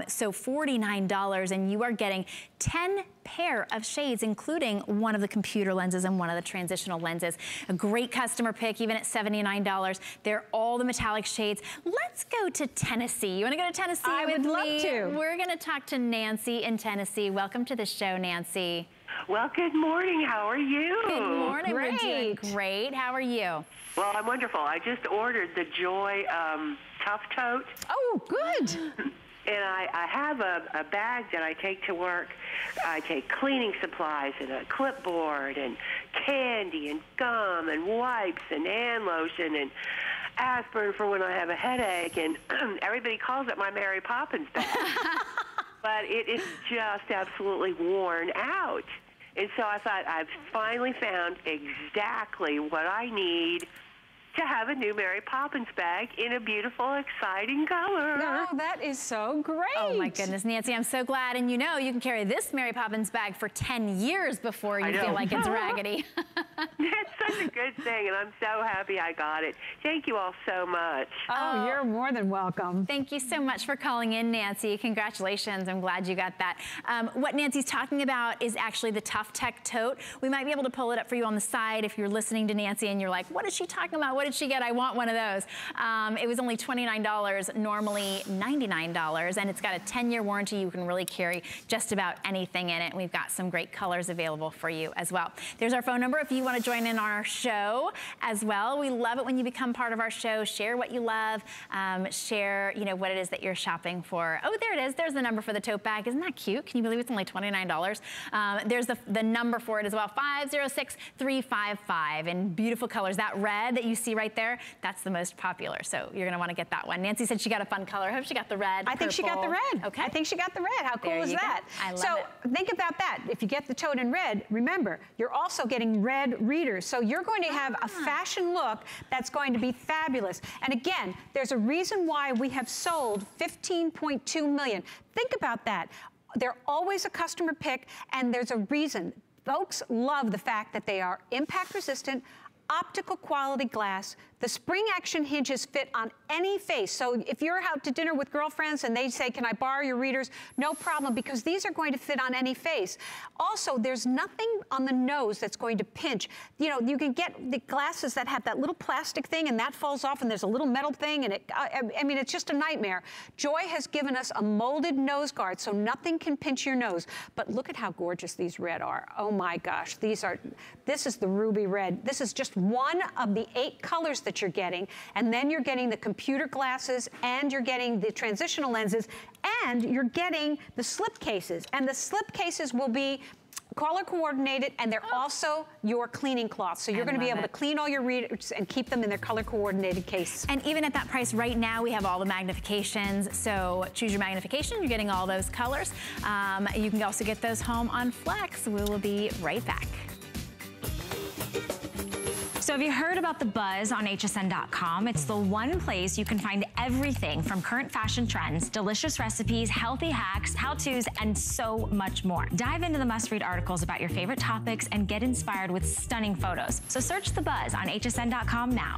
So $49, and you are getting 10 pair of shades, including one of the computer lenses and one of the transitional lenses. A great customer pick, even at $79. They're all the metallic shades. Let's go to Tennessee. You want to go to Tennessee with me? I would love to. We're going to talk to Nancy in Tennessee. Welcome to the show, Nancy. Well, good morning. How are you? Good morning. Great. We're doing great. How are you? Well, I'm wonderful. I just ordered the Joy Tough Tote. Oh, good. And I have a bag that I take to work. I take cleaning supplies and a clipboard and candy and gum and wipes and hand lotion and aspirin for when I have a headache. And everybody calls it my Mary Poppins bag. But it is just absolutely worn out. And so I thought, I've finally found exactly what I need to have a new Mary Poppins bag in a beautiful, exciting color. Oh, that is so great. Oh my goodness, Nancy, I'm so glad. And you know, you can carry this Mary Poppins bag for 10 years before you feel like it's raggedy. That's such a good thing, and I'm so happy I got it. Thank you all so much. Oh, you're more than welcome. Thank you so much for calling in, Nancy. Congratulations, I'm glad you got that. What Nancy's talking about is actually the Tough Tech Tote. We might be able to pull it up for you on the side if you're listening to Nancy and you're like, what is she talking about? What did she get? I want one of those. It was only $29, normally $99, and it's got a 10-year warranty. You can really carry just about anything in it. We've got some great colors available for you as well. There's our phone number if you want to join in on our show as well. We love it when you become part of our show. Share what you love. Share, you know, what it is that you're shopping for. Oh, there it is. There's the number for the tote bag. Isn't that cute? Can you believe it's only $29? There's the number for it as well, 506355, in beautiful colors. That red that you see right there, that's the most popular, so you're going to want to get that one. Nancy said she got a fun color. I hope she got the red. I think she got the red. Okay. I think she got the red. How cool is that? I love it. So think about that. If you get the tote in red, remember, you're also getting red readers, so you're going to have a fashion look that's going to be fabulous. And again, there's a reason why we have sold 15.2 million. Think about that. They're always a customer pick, and there's a reason. Folks love the fact that they are impact resistant, optical quality glass. The spring action hinges fit on any face. So if you're out to dinner with girlfriends and they say, can I borrow your readers? No problem, because these are going to fit on any face. Also, there's nothing on the nose that's going to pinch. You know, you can get the glasses that have that little plastic thing and that falls off, and there's a little metal thing, and I mean, it's just a nightmare. Joy has given us a molded nose guard, so nothing can pinch your nose. But look at how gorgeous these red are. Oh my gosh, these are, this is the ruby red. This is just one of the 8 colors that you're getting, and then you're getting the computer glasses, and you're getting the transitional lenses, and you're getting the slip cases. And the slip cases will be color coordinated, and they're also your cleaning cloths. So you're going to be able to clean all your readers and keep them in their color coordinated case. And even at that price right now, we have all the magnifications. So choose your magnification. You're getting all those colors. You can also get those home on Flex. We will be right back. So have you heard about The Buzz on hsn.com? It's the one place you can find everything from current fashion trends, delicious recipes, healthy hacks, how-tos, and so much more. Dive into the must-read articles about your favorite topics and get inspired with stunning photos. So search The Buzz on hsn.com now.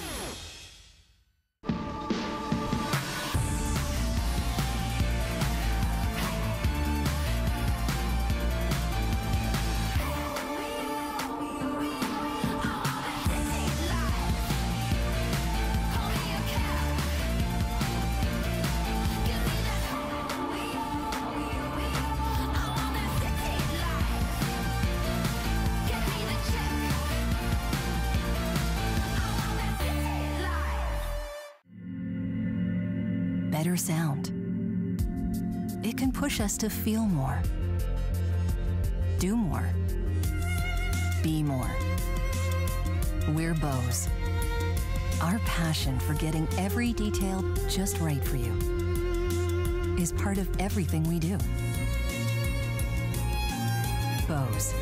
Better sound. It can push us to feel more, do more, be more. We're Bose. Our passion for getting every detail just right for you is part of everything we do. Bose.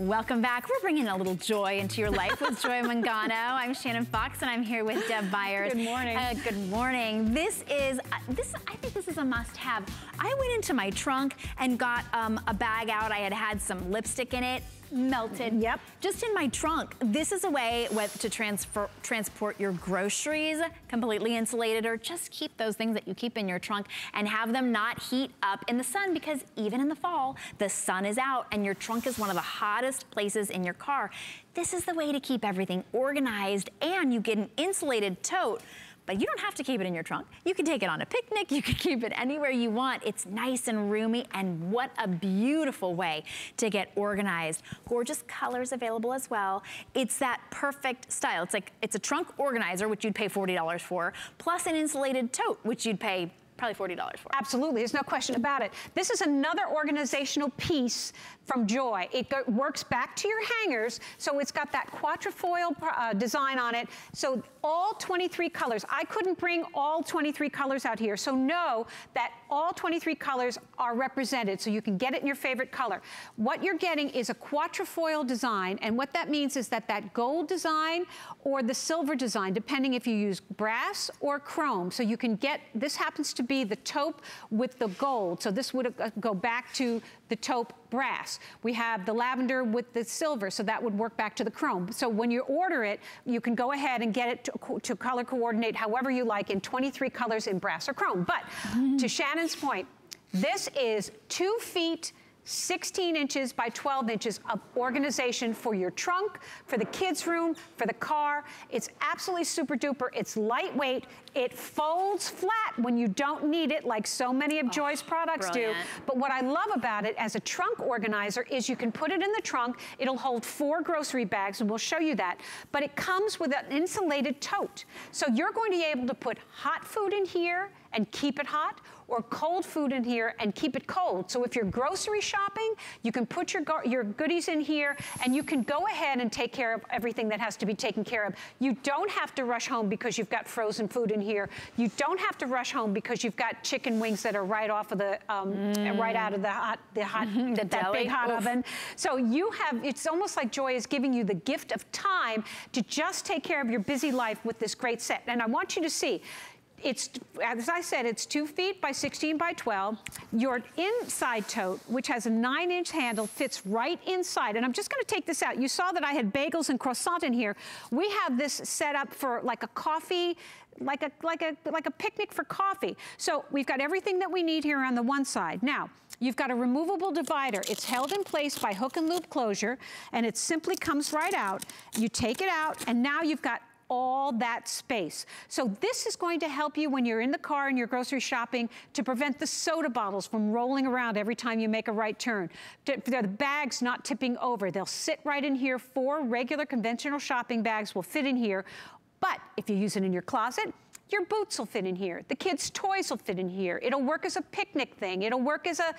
Welcome back. We're bringing a little joy into your life with Joy Mangano. I'm Shannon Fox, and I'm here with Deb Byers. Good morning. Good morning. This is, I think this is a must-have. I went into my trunk and got a bag out. I had some lipstick in it. Melted. Yep. Just in my trunk. This is a way to transport your groceries, completely insulated, or just keep those things that you keep in your trunk and have them not heat up in the sun, because even in the fall, the sun is out and your trunk is one of the hottest places in your car. This is the way to keep everything organized, and you get an insulated tote. But you don't have to keep it in your trunk. You can take it on a picnic, you can keep it anywhere you want. It's nice and roomy, and what a beautiful way to get organized. Gorgeous colors available as well. It's that perfect style. It's like, it's a trunk organizer, which you'd pay $40 for, plus an insulated tote, which you'd pay probably $40 for. Absolutely, there's no question about it. This is another organizational piece from Joy. It works back to your hangers, so it's got that quatrefoil design on it. So all 23 colors, I couldn't bring all 23 colors out here, so know that all 23 colors are represented, so you can get it in your favorite color. What you're getting is a quatrefoil design, and what that means is that that gold design or the silver design, depending if you use brass or chrome, so you can get, this happens to be the taupe with the gold, so this would go back to the taupe brass. We have the lavender with the silver, so that would work back to the chrome. So when you order it, you can go ahead and get it to color coordinate however you like, in 23 colors in brass or chrome. But to Shannon's point, this is 2 feet, 16 inches by 12 inches of organization for your trunk, for the kids' room, for the car. It's absolutely super duper. It's lightweight. It folds flat when you don't need it, like so many of Joy's products do. But what I love about it as a trunk organizer is you can put it in the trunk. It'll hold 4 grocery bags, and we'll show you that. But it comes with an insulated tote. So you're going to be able to put hot food in here and keep it hot, or cold food in here and keep it cold. So if you're grocery shopping, you can put your goodies in here, and you can go ahead and take care of everything that has to be taken care of. You don't have to rush home because you've got frozen food in here. You don't have to rush home because you've got chicken wings that are right off of the, right out of that big hot oven. So you have, it's almost like Joy is giving you the gift of time to just take care of your busy life with this great set. And I want you to see, it's, as I said, it's 2 feet by 16 by 12. Your inside tote, which has a 9-inch handle, fits right inside. And I'm just going to take this out. You saw that I had bagels and croissant in here. We have this set up for like a coffee, like a picnic for coffee. So we've got everything that we need here on the one side. Now, you've got a removable divider. It's held in place by hook and loop closure, and it simply comes right out. You take it out, and now you've got all that space. So this is going to help you when you're in the car and you're grocery shopping to prevent the soda bottles from rolling around every time you make a right turn. The bags not tipping over. They'll sit right in here. 4 regular conventional shopping bags will fit in here. But if you use it in your closet, Your boots will fit in here. The kids' toys will fit in here. It'll work as a picnic thing. It'll work as a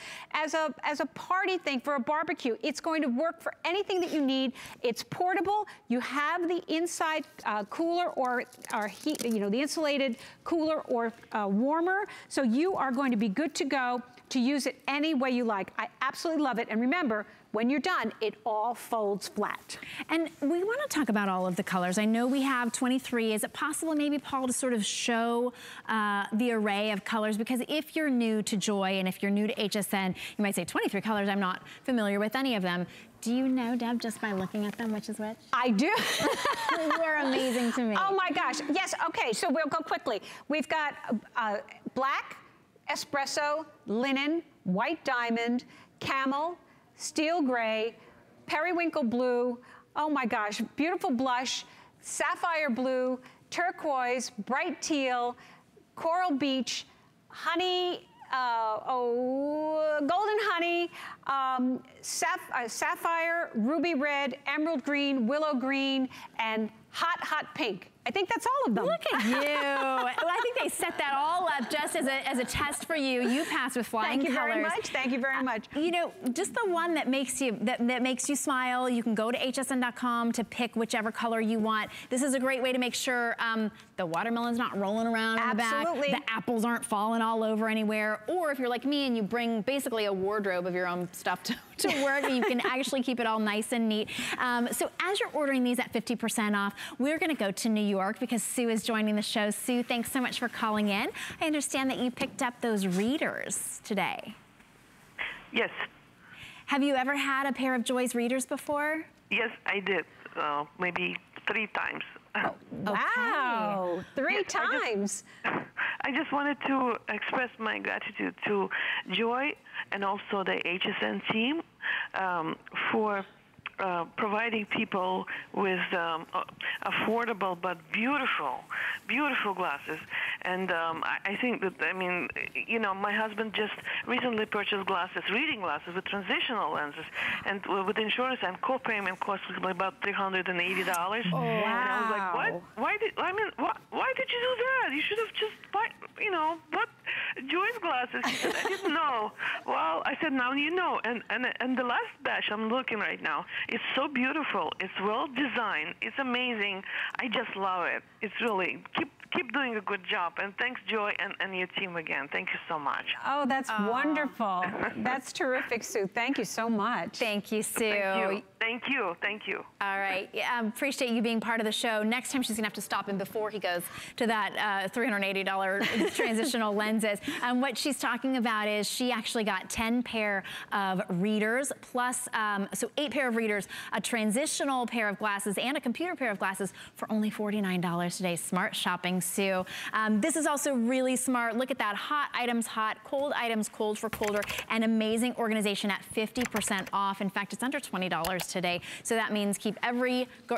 party thing for a barbecue. It's going to work for anything that you need. It's portable. You have the inside cooler or heat, you know, the insulated cooler or warmer. So you are going to be good to go to use it any way you like. I absolutely love it. And remember, when you're done, it all folds flat. And we want to talk about all of the colors. I know we have 23. Is it possible maybe, Paul, to sort of show the array of colors? Because if you're new to Joy and if you're new to HSN, you might say 23 colors, I'm not familiar with any of them. Do you know, Deb, just by looking at them, which is which? I do. You are amazing to me. Oh my gosh, yes, okay, so we'll go quickly. We've got black, espresso, linen, white diamond, camel, steel gray, periwinkle blue, oh my gosh, beautiful blush, sapphire blue, turquoise, bright teal, coral beach, honey, golden honey, sapphire, ruby red, emerald green, willow green, and hot, hot pink. I think that's all of them. Look at you. Well, I think they set that all up just as a test for you. You passed with flying colors. Thank you very much. Thank you very much. You know, just the one that makes you that makes you smile. You can go to hsn.com to pick whichever color you want. This is a great way to make sure the watermelon's not rolling around in the back. The apples aren't falling all over anywhere. Or if you're like me and you bring basically a wardrobe of your own stuff to work, you can actually keep it all nice and neat. So as you're ordering these at 50% off, we're going to go to New York because Sue is joining the show. Sue, thanks so much for calling in. I understand that you picked up those readers today. Yes. Have you ever had a pair of Joy's readers before? Yes, I did. Maybe 3 times. Oh, okay. Wow. 3 times. I just wanted to express my gratitude to Joy and also the HSN team for providing people with affordable but beautiful glasses. And I think that, I mean, you know, my husband just recently purchased glasses, reading glasses with transitional lenses, and with insurance and co-payment cost was about $380. Oh, wow. And I was like, what? Why did you do that? You should have just bought, you know, bought Joy's glasses. She said, I didn't know. Well, I said, now you know. And the last batch I'm looking right now, it's so beautiful. It's well designed. It's amazing. I just love it. It's really keep doing a good job. And thanks, Joy, and your team again. Thank you so much. Oh, that's wonderful. That's terrific, Sue. Thank you so much. Thank you, Sue. Thank you. Thank you. Thank you. All right. Yeah, appreciate you being part of the show. Next time she's going to have to stop him before he goes to that $380 transitional lenses. What she's talking about is she actually got 10 pair of readers plus, so 8 pair of readers, a transitional pair of glasses, and a computer pair of glasses for only $49 today. Smart shopping, Sue. This is also really smart. Look at that. Hot items hot, cold items cold for colder. An amazing organization at 50% off. In fact, it's under $20 today. So that means keep every I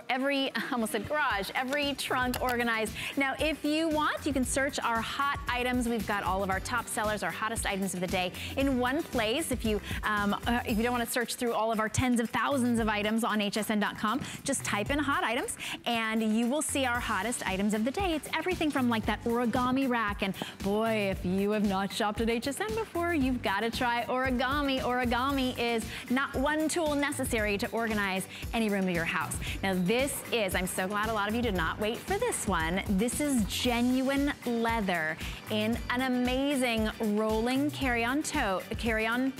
almost said garage, every trunk organized. Now, if you want, you can search our hot items. We've got all of our top sellers, our hottest items of the day in one place. If you don't want to search through all of our tens of thousands of items on hsn.com, just type in hot items and you will see our hottest items of the day. It's everything from like that origami rack, and boy, if you have not shopped at HSN before, you've got to try origami. Origami is not one tool necessary to organize any room of your house. Now this is, I'm so glad a lot of you did not wait for this one. This is genuine leather in an amazing rolling carry-on tote, carry-on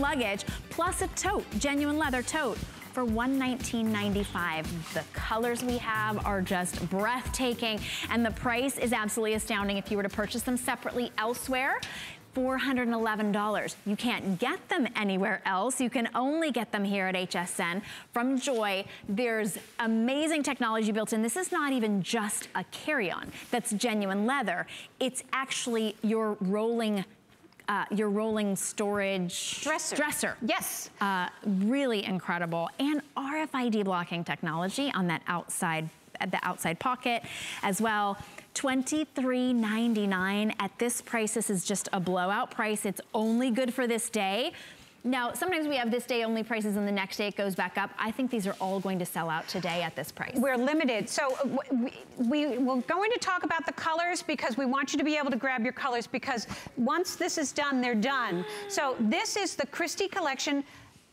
luggage, plus a tote, genuine leather tote, for $119.95. The colors we have are just breathtaking, and the price is absolutely astounding. If you were to purchase them separately elsewhere, $411. You can't get them anywhere else. You can only get them here at HSN from Joy. There's amazing technology built in. This is not even just a carry-on that's genuine leather. It's actually your rolling storage dresser. Yes. Really incredible. And RFID blocking technology on that outside pocket as well. $23.99 at this price. This is just a blowout price. It's only good for this day. Now, sometimes we have this day only prices and the next day it goes back up. I think these are all going to sell out today at this price. We're limited. So we're going to talk about the colors because we want you to be able to grab your colors, because once this is done, they're done. So this is the Christie collection.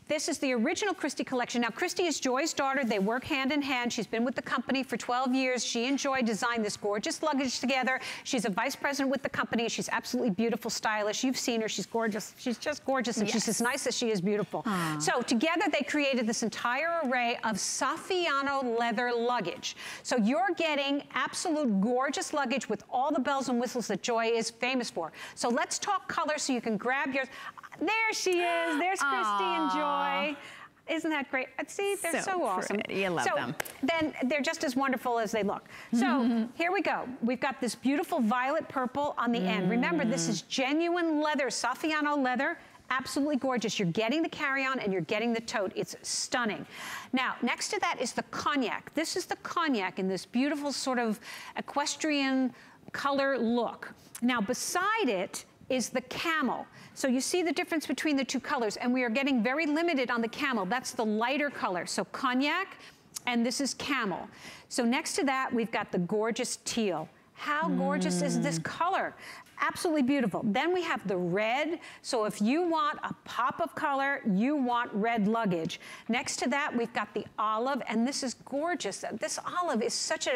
This is the original Christie collection. Now, Christie is Joy's daughter. They work hand in hand. She's been with the company for 12 years. She and Joy designed this gorgeous luggage together. She's a vice president with the company. She's absolutely beautiful, stylish. You've seen her. She's gorgeous. She's just gorgeous, and she's as nice as she is beautiful. Aww. So together, they created this entire array of Saffiano leather luggage. So you're getting absolute gorgeous luggage with all the bells and whistles that Joy is famous for. So let's talk color so you can grab yours. There she is. There's Christie and Joy. Isn't that great? See, they're so awesome. You love them. Then they're just as wonderful as they look. So here we go. We've got this beautiful violet purple on the end. Remember, this is genuine leather, Saffiano leather. Absolutely gorgeous. You're getting the carry-on and you're getting the tote. It's stunning. Now, next to that is the cognac. This is the cognac in this beautiful sort of equestrian color look. Now, beside it is the camel. So you see the difference between the two colors, and we are getting very limited on the camel. That's the lighter color. So cognac, and this is camel. So next to that, we've got the gorgeous teal. How gorgeous is this color? Absolutely beautiful. Then we have the red. So if you want a pop of color, you want red luggage. Next to that, we've got the olive, and this is gorgeous. This olive is such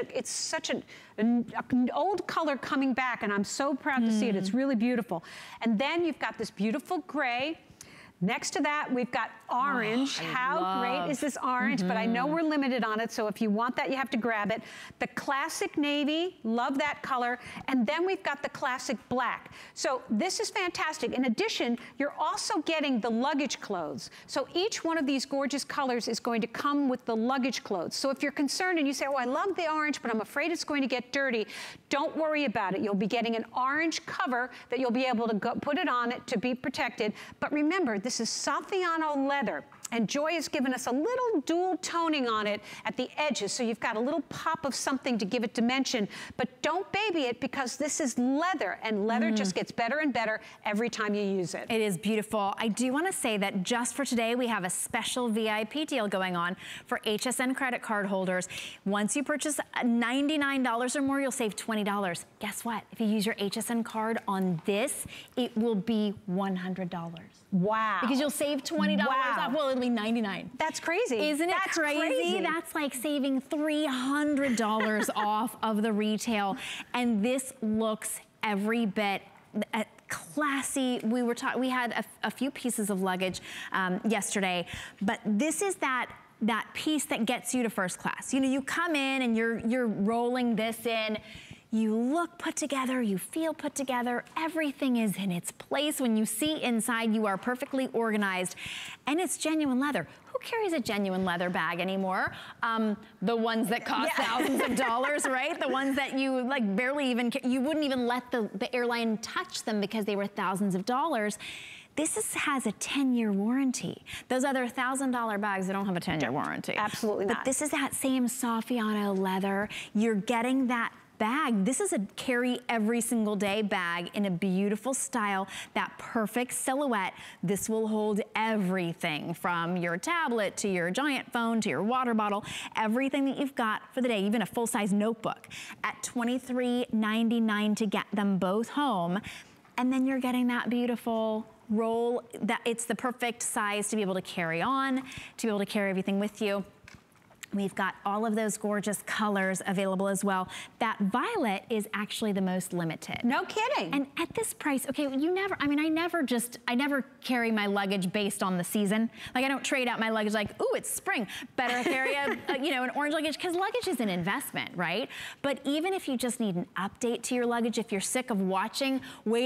an old color coming back, and I'm so proud to see it. It's really beautiful. And then you've got this beautiful gray. Next to that, we've got orange. How great is this orange? But I know we're limited on it, so if you want that, you have to grab it. The classic navy, love that color. And then we've got the classic black. So this is fantastic. In addition, you're also getting the luggage clothes. So each one of these gorgeous colors is going to come with the luggage clothes. So if you're concerned and you say, oh, I love the orange, but I'm afraid it's going to get dirty, don't worry about it. You'll be getting an orange cover that you'll be able to go put it on it to be protected. But remember, this is Saffiano leather, and Joy has given us a little dual toning on it at the edges, so you've got a little pop of something to give it dimension, but don't baby it, because this is leather, and leather just gets better and better every time you use it. It is beautiful. I do want to say that just for today, we have a special VIP deal going on for HSN credit card holders. Once you purchase $99 or more, you'll save $20. Guess what? If you use your HSN card on this, it will be $100. Wow. Because you'll save $20 off. Well, it'll be $99. That's crazy. Isn't it crazy? That's like saving $300 off of the retail. And this looks every bit classy. We were we had a few pieces of luggage yesterday, but this is that piece that gets you to first class. You know, you come in and you're rolling this in. You look put together, you feel put together, everything is in its place. When you see inside, you are perfectly organized, and it's genuine leather. Who carries a genuine leather bag anymore? The ones that cost thousands of dollars, right? The ones that you like barely even, you wouldn't even let the airline touch them because they were thousands of dollars. This has a 10-year warranty. Those other $1,000 bags, they don't have a 10-year warranty. Absolutely not. But this is that same Saffiano leather. You're getting that bag. This is a carry every single day bag in a beautiful style, that perfect silhouette. This will hold everything from your tablet to your giant phone to your water bottle, everything that you've got for the day, even a full-size notebook. At $23.99 to get them both home, and then you're getting that beautiful roll. That it's the perfect size to be able to carry on, to be able to carry everything with you. We've got all of those gorgeous colors available as well. That violet is actually the most limited. No kidding. And at this price, okay, you never, I mean, I never carry my luggage based on the season. Like, I don't trade out my luggage like, ooh, it's spring. Better carry an orange luggage, because luggage is an investment, right? But even if you just need an update to your luggage, if you're sick of waiting for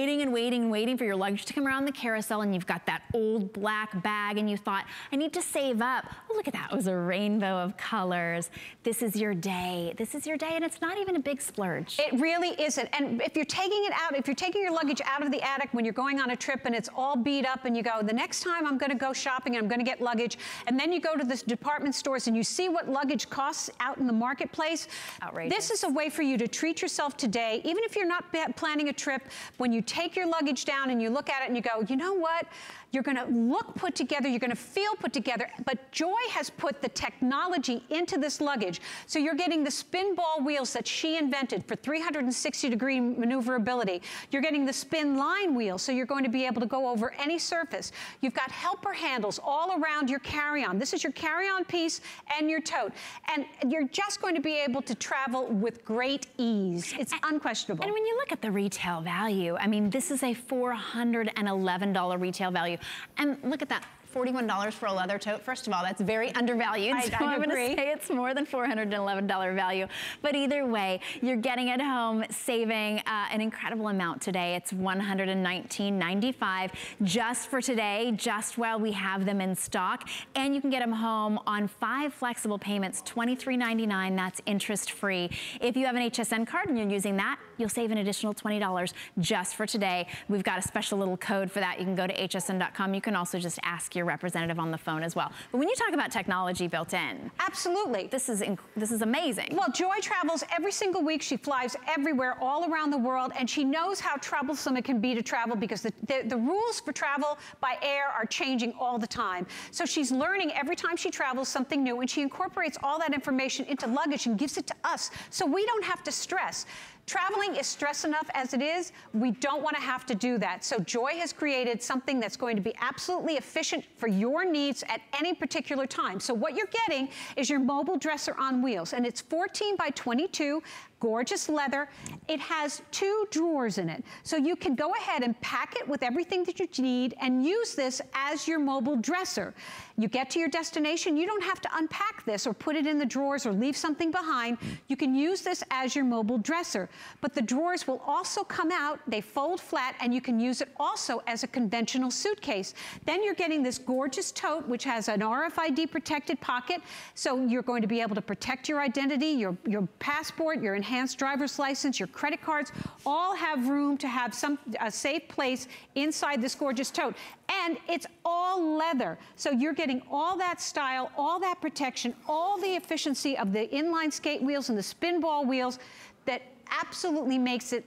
your luggage to come around the carousel, and you've got that old black bag and you thought, I need to save up. Oh, look at that. It was a rainbow of colors. colors. This is your day. This is your day, and it's not even a big splurge. It really isn't. And if you're taking it out, if you're taking your luggage out of the attic when you're going on a trip and it's all beat up and you go, the next time I'm gonna go shopping and I'm gonna get luggage, and then you go to the department stores and you see what luggage costs out in the marketplace. Outrageous. This is a way for you to treat yourself today, even if you're not planning a trip. When you take your luggage down and you look at it and you go, you know what? You're gonna look put together, you're gonna feel put together, but Joy has put the technology into this luggage. So you're getting the spin ball wheels that she invented for 360-degree maneuverability. You're getting the spin line wheels, so you're going to be able to go over any surface. You've got helper handles all around your carry-on. This is your carry-on piece and your tote. And you're just going to be able to travel with great ease. It's unquestionable. And when you look at the retail value, I mean, this is a $411 retail value. And look at that, $41 for a leather tote. First of all, that's very undervalued. So I'm gonna say it's more than $411 value. But either way, you're getting it home, saving an incredible amount today. It's $119.95 just for today, just while we have them in stock. And you can get them home on 5 flexible payments, $23.99, that's interest-free. If you have an HSN card and you're using that, you'll save an additional $20 just for today. We've got a special little code for that. You can go to hsn.com. You can also just ask your representative on the phone as well. But when you talk about technology built in. Absolutely. This is amazing. Well, Joy travels every single week. She flies everywhere all around the world, and she knows how troublesome it can be to travel because the rules for travel by air are changing all the time. So she's learning every time she travels something new, and she incorporates all that information into luggage and gives it to us so we don't have to stress. Traveling is stress enough as it is. We don't want to have to do that. So Joy has created something that's going to be absolutely efficient for your needs at any particular time. So what you're getting is your mobile dresser on wheels, and it's 14 by 22. Gorgeous leather. It has 2 drawers in it. So you can go ahead and pack it with everything that you need and use this as your mobile dresser. You get to your destination, you don't have to unpack this or put it in the drawers or leave something behind. You can use this as your mobile dresser. But the drawers will also come out, they fold flat, and you can use it also as a conventional suitcase. Then you're getting this gorgeous tote which has an RFID protected pocket. So you're going to be able to protect your identity, your passport, your enhanced driver's license, your credit cards, all have room to have a safe place inside this gorgeous tote. And it's all leather. So you're getting all that style, all that protection, all the efficiency of the inline skate wheels and the spin ball wheels that absolutely makes it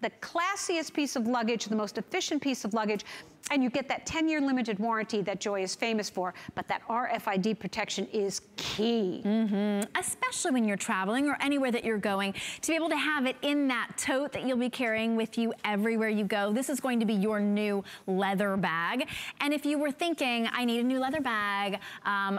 the classiest piece of luggage, the most efficient piece of luggage, and you get that 10-year limited warranty that Joy is famous for, but that RFID protection is key. Mm-hmm. Especially when you're traveling or anywhere that you're going, to be able to have it in that tote that you'll be carrying with you everywhere you go. This is going to be your new leather bag. And if you were thinking, I need a new leather bag, I'm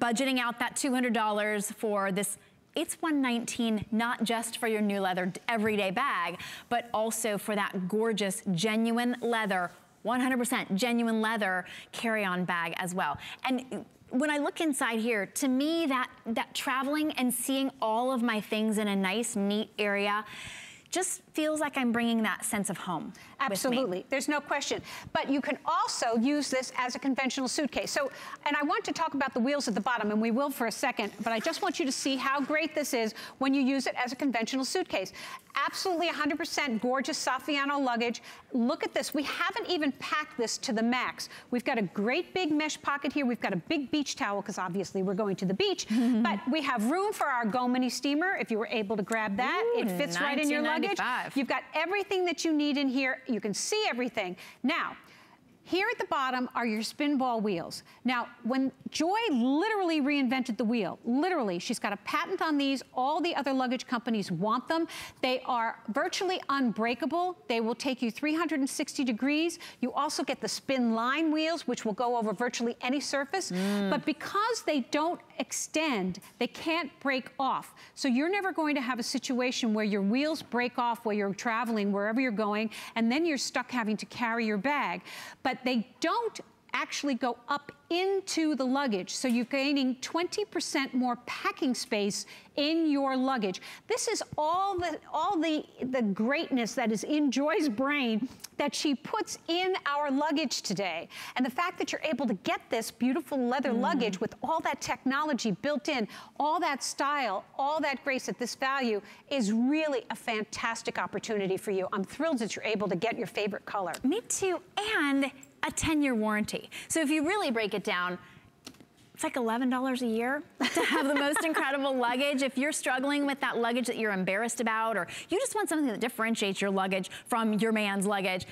budgeting out that $200 for this. It's $119, not just for your new leather everyday bag, but also for that gorgeous, genuine leather, 100% genuine leather carry-on bag as well. And when I look inside here, to me, that traveling and seeing all of my things in a nice, neat area, just feels like I'm bringing that sense of home. Absolutely, there's no question. But you can also use this as a conventional suitcase. So, and I want to talk about the wheels at the bottom, and we will for a second, but I just want you to see how great this is when you use it as a conventional suitcase. Absolutely 100% gorgeous Saffiano luggage. Look at this, we haven't even packed this to the max. We've got a great big mesh pocket here. We've got a big beach towel, because obviously we're going to the beach, but we have room for our Gomini steamer, if you were able to grab that. Ooh, it fits right in your luggage. You've got everything that you need in here. You can see everything. Now, here at the bottom are your spin ball wheels. Now, when Joy literally reinvented the wheel, literally, she's got a patent on these. All the other luggage companies want them. They are virtually unbreakable. They will take you 360 degrees. You also get the spin line wheels, which will go over virtually any surface. But because they don't extend, they can't break off. So you're never going to have a situation where your wheels break off while you're traveling, wherever you're going, and then you're stuck having to carry your bag. But they don't actually go up into the luggage. So you're gaining 20% more packing space in your luggage. This is all the greatness that is in Joy's brain that she puts in our luggage today. And the fact that you're able to get this beautiful leather luggage with all that technology built in, all that style, all that grace at this value is really a fantastic opportunity for you. I'm thrilled that you're able to get your favorite color. Me too, and a 10-year warranty. So if you really break it down, it's like $11 a year to have the most incredible luggage. If you're struggling with that luggage that you're embarrassed about, or you just want something that differentiates your luggage from your man's luggage,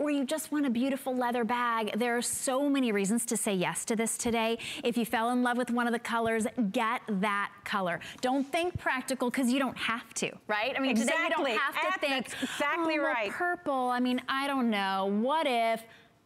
or you just want a beautiful leather bag, there are so many reasons to say yes to this today. If you fell in love with one of the colors, get that color. Don't think practical, because you don't have to, right? I mean, exactly. Today you don't have to think, that's exactly right. Purple, I mean, I don't know, what if?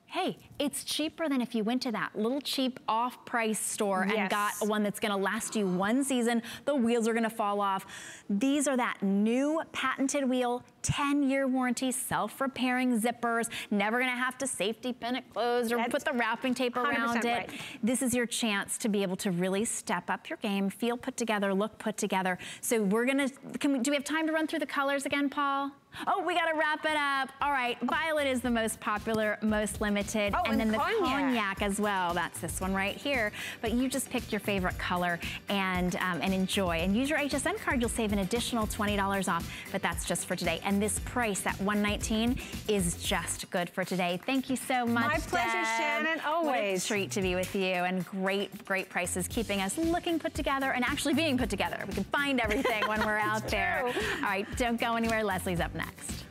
Hey, it's cheaper than if you went to that little cheap off-price store and got one that's gonna last you one season, the wheels are gonna fall off. These are that new patented wheel, 10-year warranty, self-repairing zippers, never gonna have to safety pin it closed or put the wrapping tape around it. Right. This is your chance to be able to really step up your game, feel put together, look put together. So we're gonna, do we have time to run through the colors again, Paul? Oh, we gotta wrap it up. All right, violet is the most popular, most limited, and then the cognac as well. That's this one right here. But you just pick your favorite color and enjoy. And use your HSN card, you'll save an additional $20 off, but that's just for today. And this price at $119 is just good for today. Thank you so much, my pleasure, Deb. Shannon, always. What a treat to be with you, and great, great prices, keeping us looking put together and actually being put together. We can find everything when we're out there. All right, don't go anywhere, Leslie's up next.